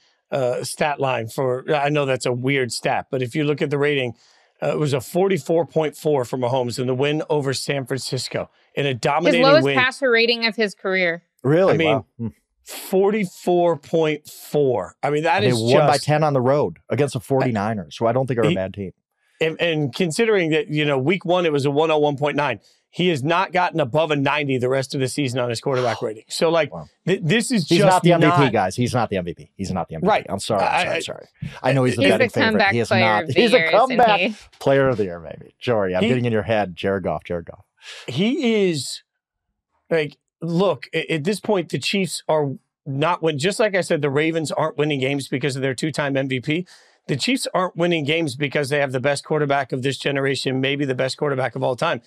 stat line for, I know that's a weird stat, but if you look at the rating, it was a 44.4 for Mahomes in the win over San Francisco in a dominating win. His lowest passer rating of his career. Really? I mean, wow. 44.4. I mean, that is just... They won by 10 on the road against the 49ers, who I don't think are a bad team. And considering that, you know, week one, it was a 101.9. He has not gotten above a 90 the rest of the season on his quarterback rating. So, like, wow. This is he's just not the MVP, guys. He's not the MVP. He's not the MVP. Right. I'm sorry. I know he's the betting favorite. He is not. He's a comeback player of the year, maybe. Jori, I'm getting in your head. Jared Goff. He is, like, look, at this point, the Chiefs are not winning. Just like I said, the Ravens aren't winning games because of their two-time MVP. The Chiefs aren't winning games because they have the best quarterback of this generation, maybe the best quarterback of all time.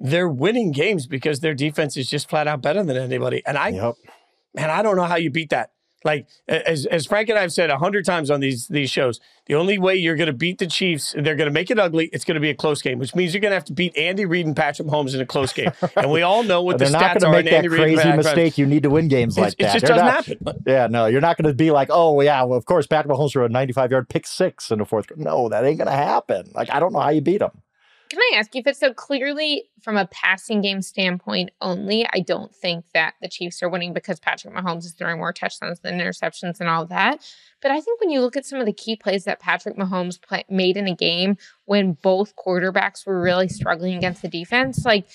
They're winning games because their defense is just flat out better than anybody. And I don't know how you beat that. Like, as Frank and I have said 100 times on these shows, the only way you're going to beat the Chiefs, they're going to make it ugly, it's going to be a close game, which means you're going to have to beat Andy Reid and Patrick Mahomes in a close game. And we all know what the stats are in Andy Reid. They're not going to make that crazy mistake you need to win games like that. It just doesn't happen. Yeah, no, you're not going to be like, oh, yeah, well, of course, Patrick Mahomes threw a 95-yard pick six in the fourth. No, that ain't going to happen. Like, I don't know how you beat them. Can I ask you, if it's so clearly from a passing game standpoint only, I don't think that the Chiefs are winning because Patrick Mahomes is throwing more touchdowns than interceptions and all that. But I think when you look at some of the key plays that Patrick Mahomes made in a game when both quarterbacks were really struggling against the defense, like,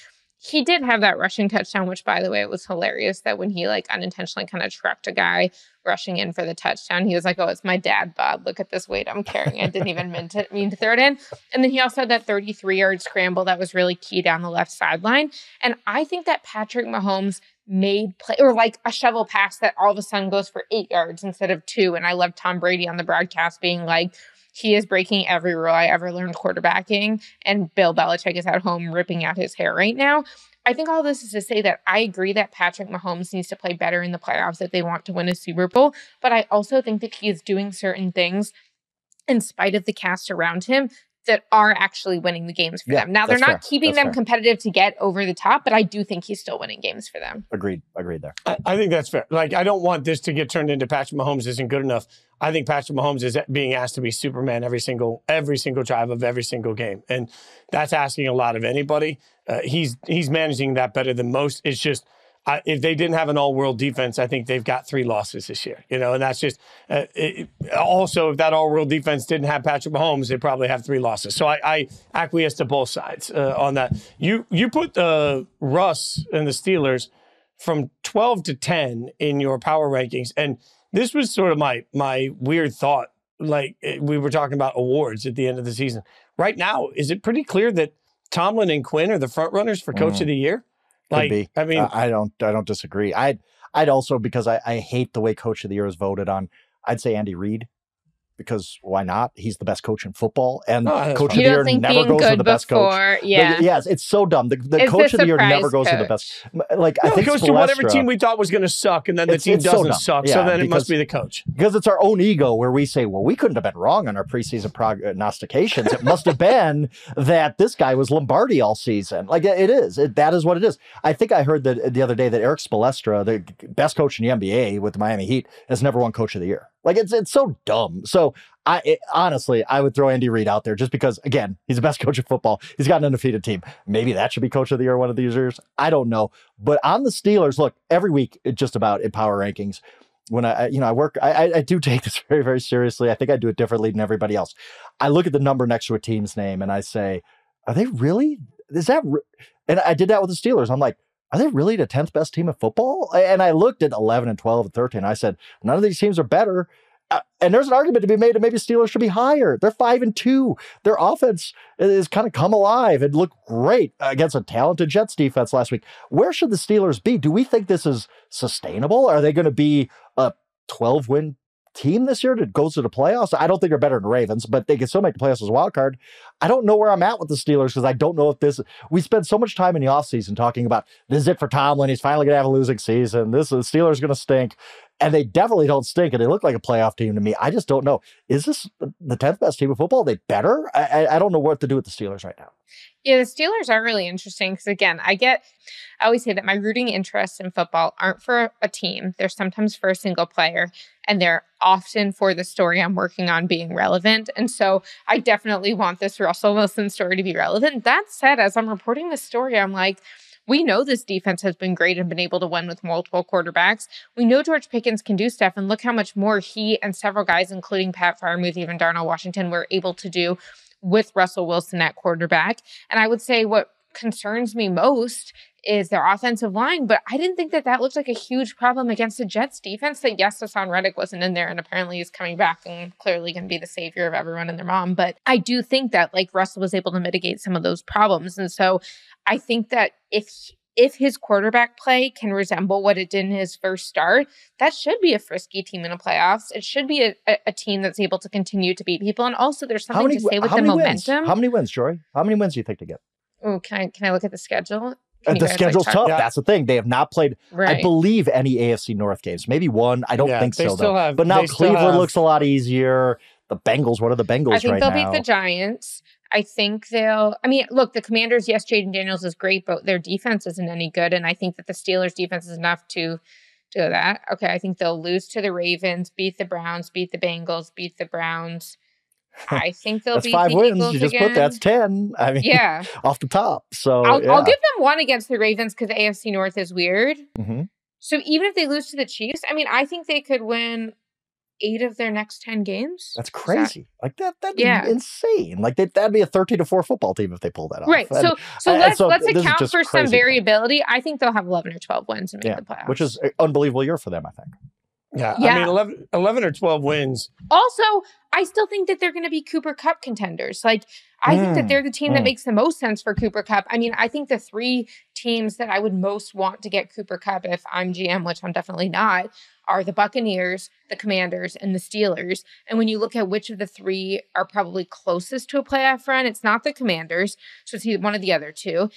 he did have that rushing touchdown, which, by the way, it was hilarious that when he, like, unintentionally kind of trucked a guy rushing in for the touchdown, he was like, oh, it's my dad bod. Look at this weight I'm carrying. I didn't even mean to throw it in. And then he also had that 33-yard scramble that was really key down the left sideline. And I think that Patrick Mahomes made play, or like a shovel pass that all of a sudden goes for 8 yards instead of 2. And I love Tom Brady on the broadcast being like, he is breaking every rule I ever learned quarterbacking, and Bill Belichick is at home ripping out his hair right now. I think all this is to say that I agree that Patrick Mahomes needs to play better in the playoffs if they want to win a Super Bowl, but I also think that he is doing certain things in spite of the cast around him that are actually winning the games for them. Now, they're not keeping them competitive to get over the top, but I do think he's still winning games for them. Agreed there. I think that's fair. Like, I don't want this to get turned into Patrick Mahomes isn't good enough. I think Patrick Mahomes is being asked to be Superman every single drive of every single game. And that's asking a lot of anybody. He's managing that better than most. It's just, if they didn't have an all-world defense, I think they've got 3 losses this year. You know, and that's just also, if that all-world defense didn't have Patrick Mahomes, they probably have 3 losses. So I acquiesce to both sides on that. You put Russ and the Steelers from 12 to 10 in your power rankings, and this was sort of my weird thought. Like, we were talking about awards at the end of the season. Right now, is it pretty clear that Tomlin and Quinn are the front runners for Coach of the Year? Like, be. I mean, I don't disagree. I'd also, because I hate the way Coach of the Year is voted on, I'd say Andy Reid because why not? He's the best coach in football, and coach of the year never goes to the best coach. Yeah, yes, it's so dumb. The coach of the year never goes to the best. Like I think it goes to whatever team we thought was going to suck, and then the team doesn't suck. So then it must be the coach, because it's our own ego where we say, well, we couldn't have been wrong on our preseason prognostications. It must have been that this guy was Lombardi all season. Like it is. That is what it is. I think I heard that the other day that Eric Spoelstra, the best coach in the NBA with the Miami Heat, has never won Coach of the Year. Like it's so dumb. So honestly, I would throw Andy Reid out there just because, again, he's the best coach of football. He's got an undefeated team. Maybe that should be Coach of the Year one of these years. I don't know. But on the Steelers, look, every week just about in power rankings, when I do take this very, very seriously. I think I do it differently than everybody else. I look at the number next to a team's name and I say, are they really? Is that? And I did that with the Steelers. I'm like, are they really the 10th best team in football? And I looked at 11 and 12 and 13. And I said, none of these teams are better. And there's an argument to be made that maybe Steelers should be higher. They're 5-2. Their offense is kind of come alive and looked great against a talented Jets defense last week. Where should the Steelers be? Do we think this is sustainable? Are they going to be a 12-win team this year that goes to the playoffs? I don't think they're better than the Ravens, but they can still make the playoffs as a wild card. I don't know where I'm at with the Steelers because I don't know if this... We spend so much time in the offseason talking about, this is it for Tomlin. He's finally going to have a losing season. The Steelers are going to stink. And they definitely don't stink, and they look like a playoff team to me. I just don't know. Is this the 10th best team of football? Are they better? I don't know what to do with the Steelers right now. Yeah, the Steelers are really interesting because, again, I always say that my rooting interests in football aren't for a team. They're sometimes for a single player, and they're often for the story I'm working on being relevant. And so I definitely want this Russell Wilson story to be relevant. That said, as I'm reporting this story, I'm like, we know this defense has been great and been able to win with multiple quarterbacks. We know George Pickens can do stuff, and look how much more he and several guys, including Pat Freiermuth, even Darnell Washington, were able to do with Russell Wilson at quarterback. And I would say what concerns me most is their offensive line, but I didn't think that looked like a huge problem against the Jets defense. That yes, Hassan Reddick wasn't in there, and apparently he's coming back and clearly going to be the savior of everyone and their mom. But I do think that like Russell was able to mitigate some of those problems. And so I think that if his quarterback play can resemble what it did in his first start, that should be a frisky team in the playoffs. It should be a team that's able to continue to beat people. And also there's something to say with the momentum. Wins? How many wins, Jori? How many wins do you think they get? Oh, can I look at the schedule? The schedule's tough. Yeah. That's the thing. They have not played, I believe, any AFC North games. Maybe one. I don't think so, though. But now Cleveland looks a lot easier. The Bengals, what are the Bengals right now? I think they'll beat the Giants. I think they'll... I mean, look, the Commanders, yes, Jaden Daniels is great, but their defense isn't any good, and I think that the Steelers' defense is enough to do that. Okay, I think they'll lose to the Ravens, beat the Browns, beat the Bengals, beat the Browns... I think they'll be 5 wins. Eagles you just again. Put that's 10. I mean, off the top. So I'll give them one against the Ravens because AFC North is weird. Mm-hmm. So even if they lose to the Chiefs, I mean, I think they could win 8 of their next 10 games. That's crazy. That'd be insane. Like that'd be a 13-4 football team if they pull that off. Right. And, so let's account for some variability. Thing. I think they'll have 11 or 12 wins and make the playoffs, which is an unbelievable year for them. I think. I mean, 11 or 12 wins. Also, I still think that they're going to be Cooper Kupp contenders. Like, I think that they're the team that makes the most sense for Cooper Kupp. I mean, I think the 3 teams that I would most want to get Cooper Kupp if I'm GM, which I'm definitely not, are the Buccaneers, the Commanders, and the Steelers. And when you look at which of the 3 are probably closest to a playoff run, it's not the Commanders. So it's one of the other 2.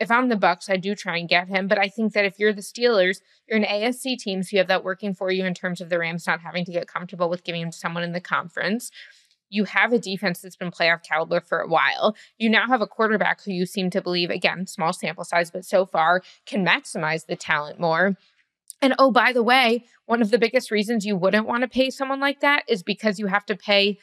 If I'm the Bucs, I do try and get him. But I think that if you're the Steelers, you're an AFC team, so you have that working for you in terms of the Rams not having to get comfortable with giving him to someone in the conference. You have a defense that's been playoff caliber for a while. You now have a quarterback who you seem to believe, again, small sample size, but so far can maximize the talent more. And oh, by the way, one of the biggest reasons you wouldn't want to pay someone like that is because you have to pay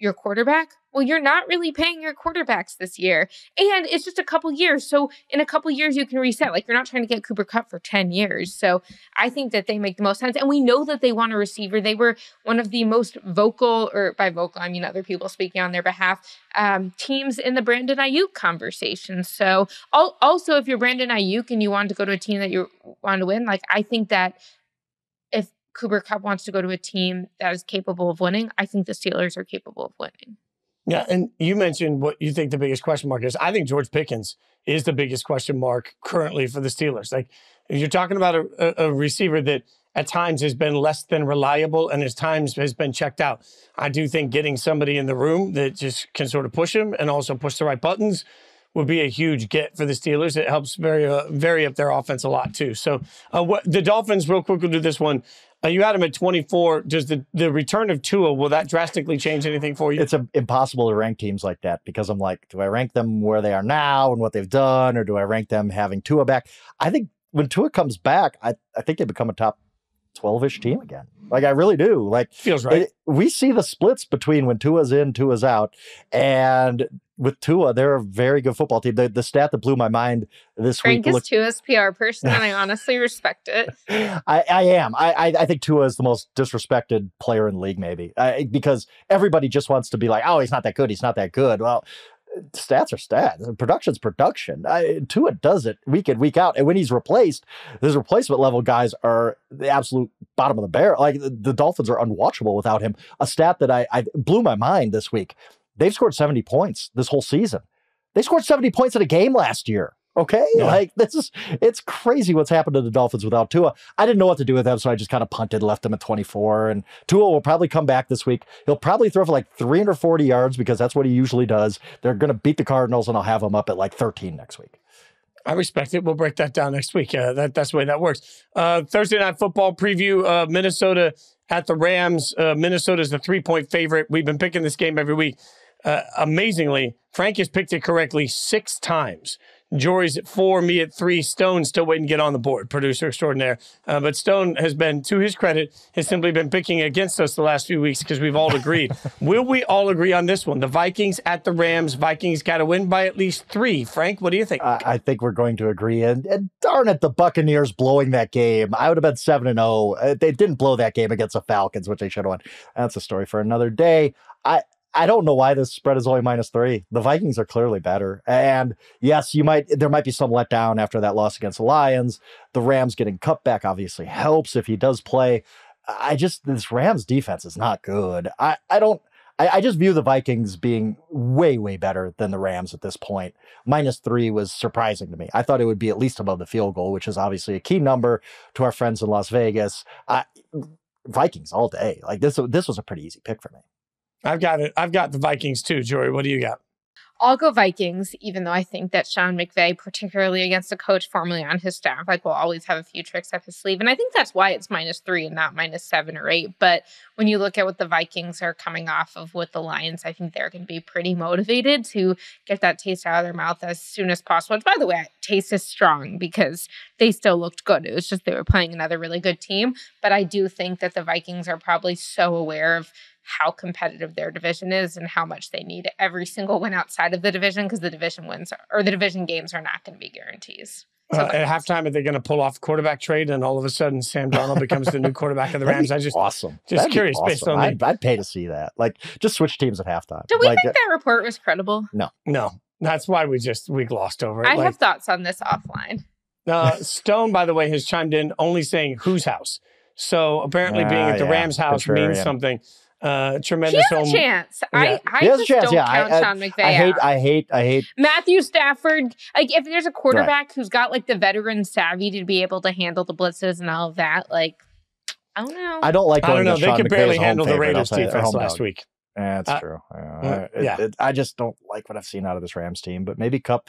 your quarterback. Well, you're not really paying your quarterbacks this year. And it's just a couple years. So in a couple years, you can reset. Like, you're not trying to get Cooper Kupp for 10 years. So I think that they make the most sense. And we know that they want a receiver. They were one of the most vocal, or by vocal, I mean other people speaking on their behalf, teams in the Brandon Ayuk conversation. So also, if you're Brandon Ayuk and you want to go to a team that you want to win, like, I think that if Cooper Kupp wants to go to a team that is capable of winning, I think the Steelers are capable of winning. Yeah, and you mentioned what you think the biggest question mark is. I think George Pickens is the biggest question mark currently for the Steelers. Like, you're talking about a receiver that at times has been less than reliable and at times has been checked out. I do think getting somebody in the room that just can sort of push him and also push the right buttons would be a huge get for the Steelers. It helps vary up their offense a lot too. So the Dolphins, real quick, we'll do this one. You had them at 24. Does the return of Tua, will that drastically change anything for you? It's impossible to rank teams like that because I'm like, do I rank them where they are now and what they've done, or do I rank them having Tua back? I think when Tua comes back, I think they become a top 12-ish team again. Like, I really do. Like, feels right. We see the splits between when Tua's in, Tua's out. And with Tua, they're a very good football team. The stat that blew my mind this week. Frank is Tua's PR person, and I honestly respect it. I am. I think Tua is the most disrespected player in the league, maybe, because everybody just wants to be like, oh, he's not that good. He's not that good. Well, stats are stats. Production's production. Tua does it week in, week out. And when he's replaced, his replacement level guys are the absolute bottom of the barrel. Like, the Dolphins are unwatchable without him. A stat that I blew my mind this week. They've scored 70 points this whole season. They scored 70 points in a game last year. Okay? Yeah. Like, it's crazy what's happened to the Dolphins without Tua. I didn't know what to do with them, so I just kind of punted, left them at 24. And Tua will probably come back this week. He'll probably throw for like 340 yards because that's what he usually does. They're going to beat the Cardinals, and I'll have him up at like 13 next week. I respect it. We'll break that down next week. That's the way that works. Thursday Night Football preview, Minnesota at the Rams. Minnesota's the 3-point favorite. We've been picking this game every week. Amazingly, Frank has picked it correctly 6 times. Jori's at 4, me at 3. Stone still waiting to get on the board, producer extraordinaire. But Stone has been, to his credit, has simply been picking against us the last few weeks because we've all agreed. Will we all agree on this one? The Vikings at the Rams. Vikings got to win by at least 3. Frank, what do you think? I think we're going to agree. And darn it, the Buccaneers blowing that game. I would have been 7-0. They didn't blow that game against the Falcons, which they should have won. That's a story for another day. I don't know why this spread is only -3. The Vikings are clearly better. And yes, there might be some letdown after that loss against the Lions. The Rams getting cut back obviously helps if he does play. This Rams defense is not good. I just view the Vikings being way, way better than the Rams at this point. -3 was surprising to me. I thought it would be at least above the field goal, which is obviously a key number to our friends in Las Vegas. Vikings all day. Like, this was a pretty easy pick for me. I've got it. I've got the Vikings too. Jori, what do you got? I'll go Vikings, even though I think that Sean McVay, particularly against a coach formerly on his staff, like, will always have a few tricks up his sleeve. And I think that's why it's -3 and not -7 or 8. But when you look at what the Vikings are coming off of with the Lions, I think they're going to be pretty motivated to get that taste out of their mouth as soon as possible. And by the way, taste is strong because they still looked good. It was just they were playing another really good team. But I do think that the Vikings are probably so aware of how competitive their division is and how much they need every single win outside of the division, because the division wins or the division games are not going to be guarantees. So at halftime, are they going to pull off quarterback trade and all of a sudden Sam Darnold becomes the new quarterback of the Rams? Just curious. Awesome. Based on I'd pay to see that. Like, just switch teams at halftime. Do we think that report was credible? No. That's why we glossed over it. I have thoughts on this offline. Stone, by the way, has chimed in only saying whose house. So apparently being at the Rams' house means something. Tremendous. He has a chance. Yeah. I just don't count Sean McVay. I hate Matthew Stafford. Like, if there's a quarterback who's got like the veteran savvy to be able to handle the blitzes and all of that, like, I don't know. I don't know. They could barely handle the Raiders defense last week. That's true. I just don't like what I've seen out of this Rams team. But maybe Kupp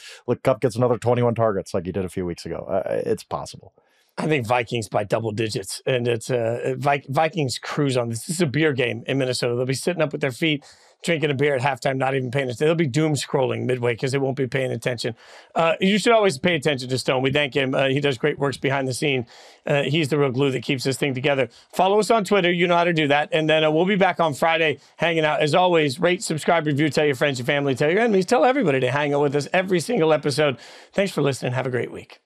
gets another 21 targets like he did a few weeks ago. It's possible. I think Vikings by double digits, and it's Vikings cruise on this. This is a beer game in Minnesota. They'll be sitting up with their feet, drinking a beer at halftime, not even paying attention. They'll be doom scrolling midway because they won't be paying attention. You should always pay attention to Stone. We thank him. He does great works behind the scene. He's the real glue that keeps this thing together. Follow us on Twitter. You know how to do that. And then we'll be back on Friday hanging out. As always, rate, subscribe, review, tell your friends, your family, tell your enemies, tell everybody to hang out with us every single episode. Thanks for listening. Have a great week.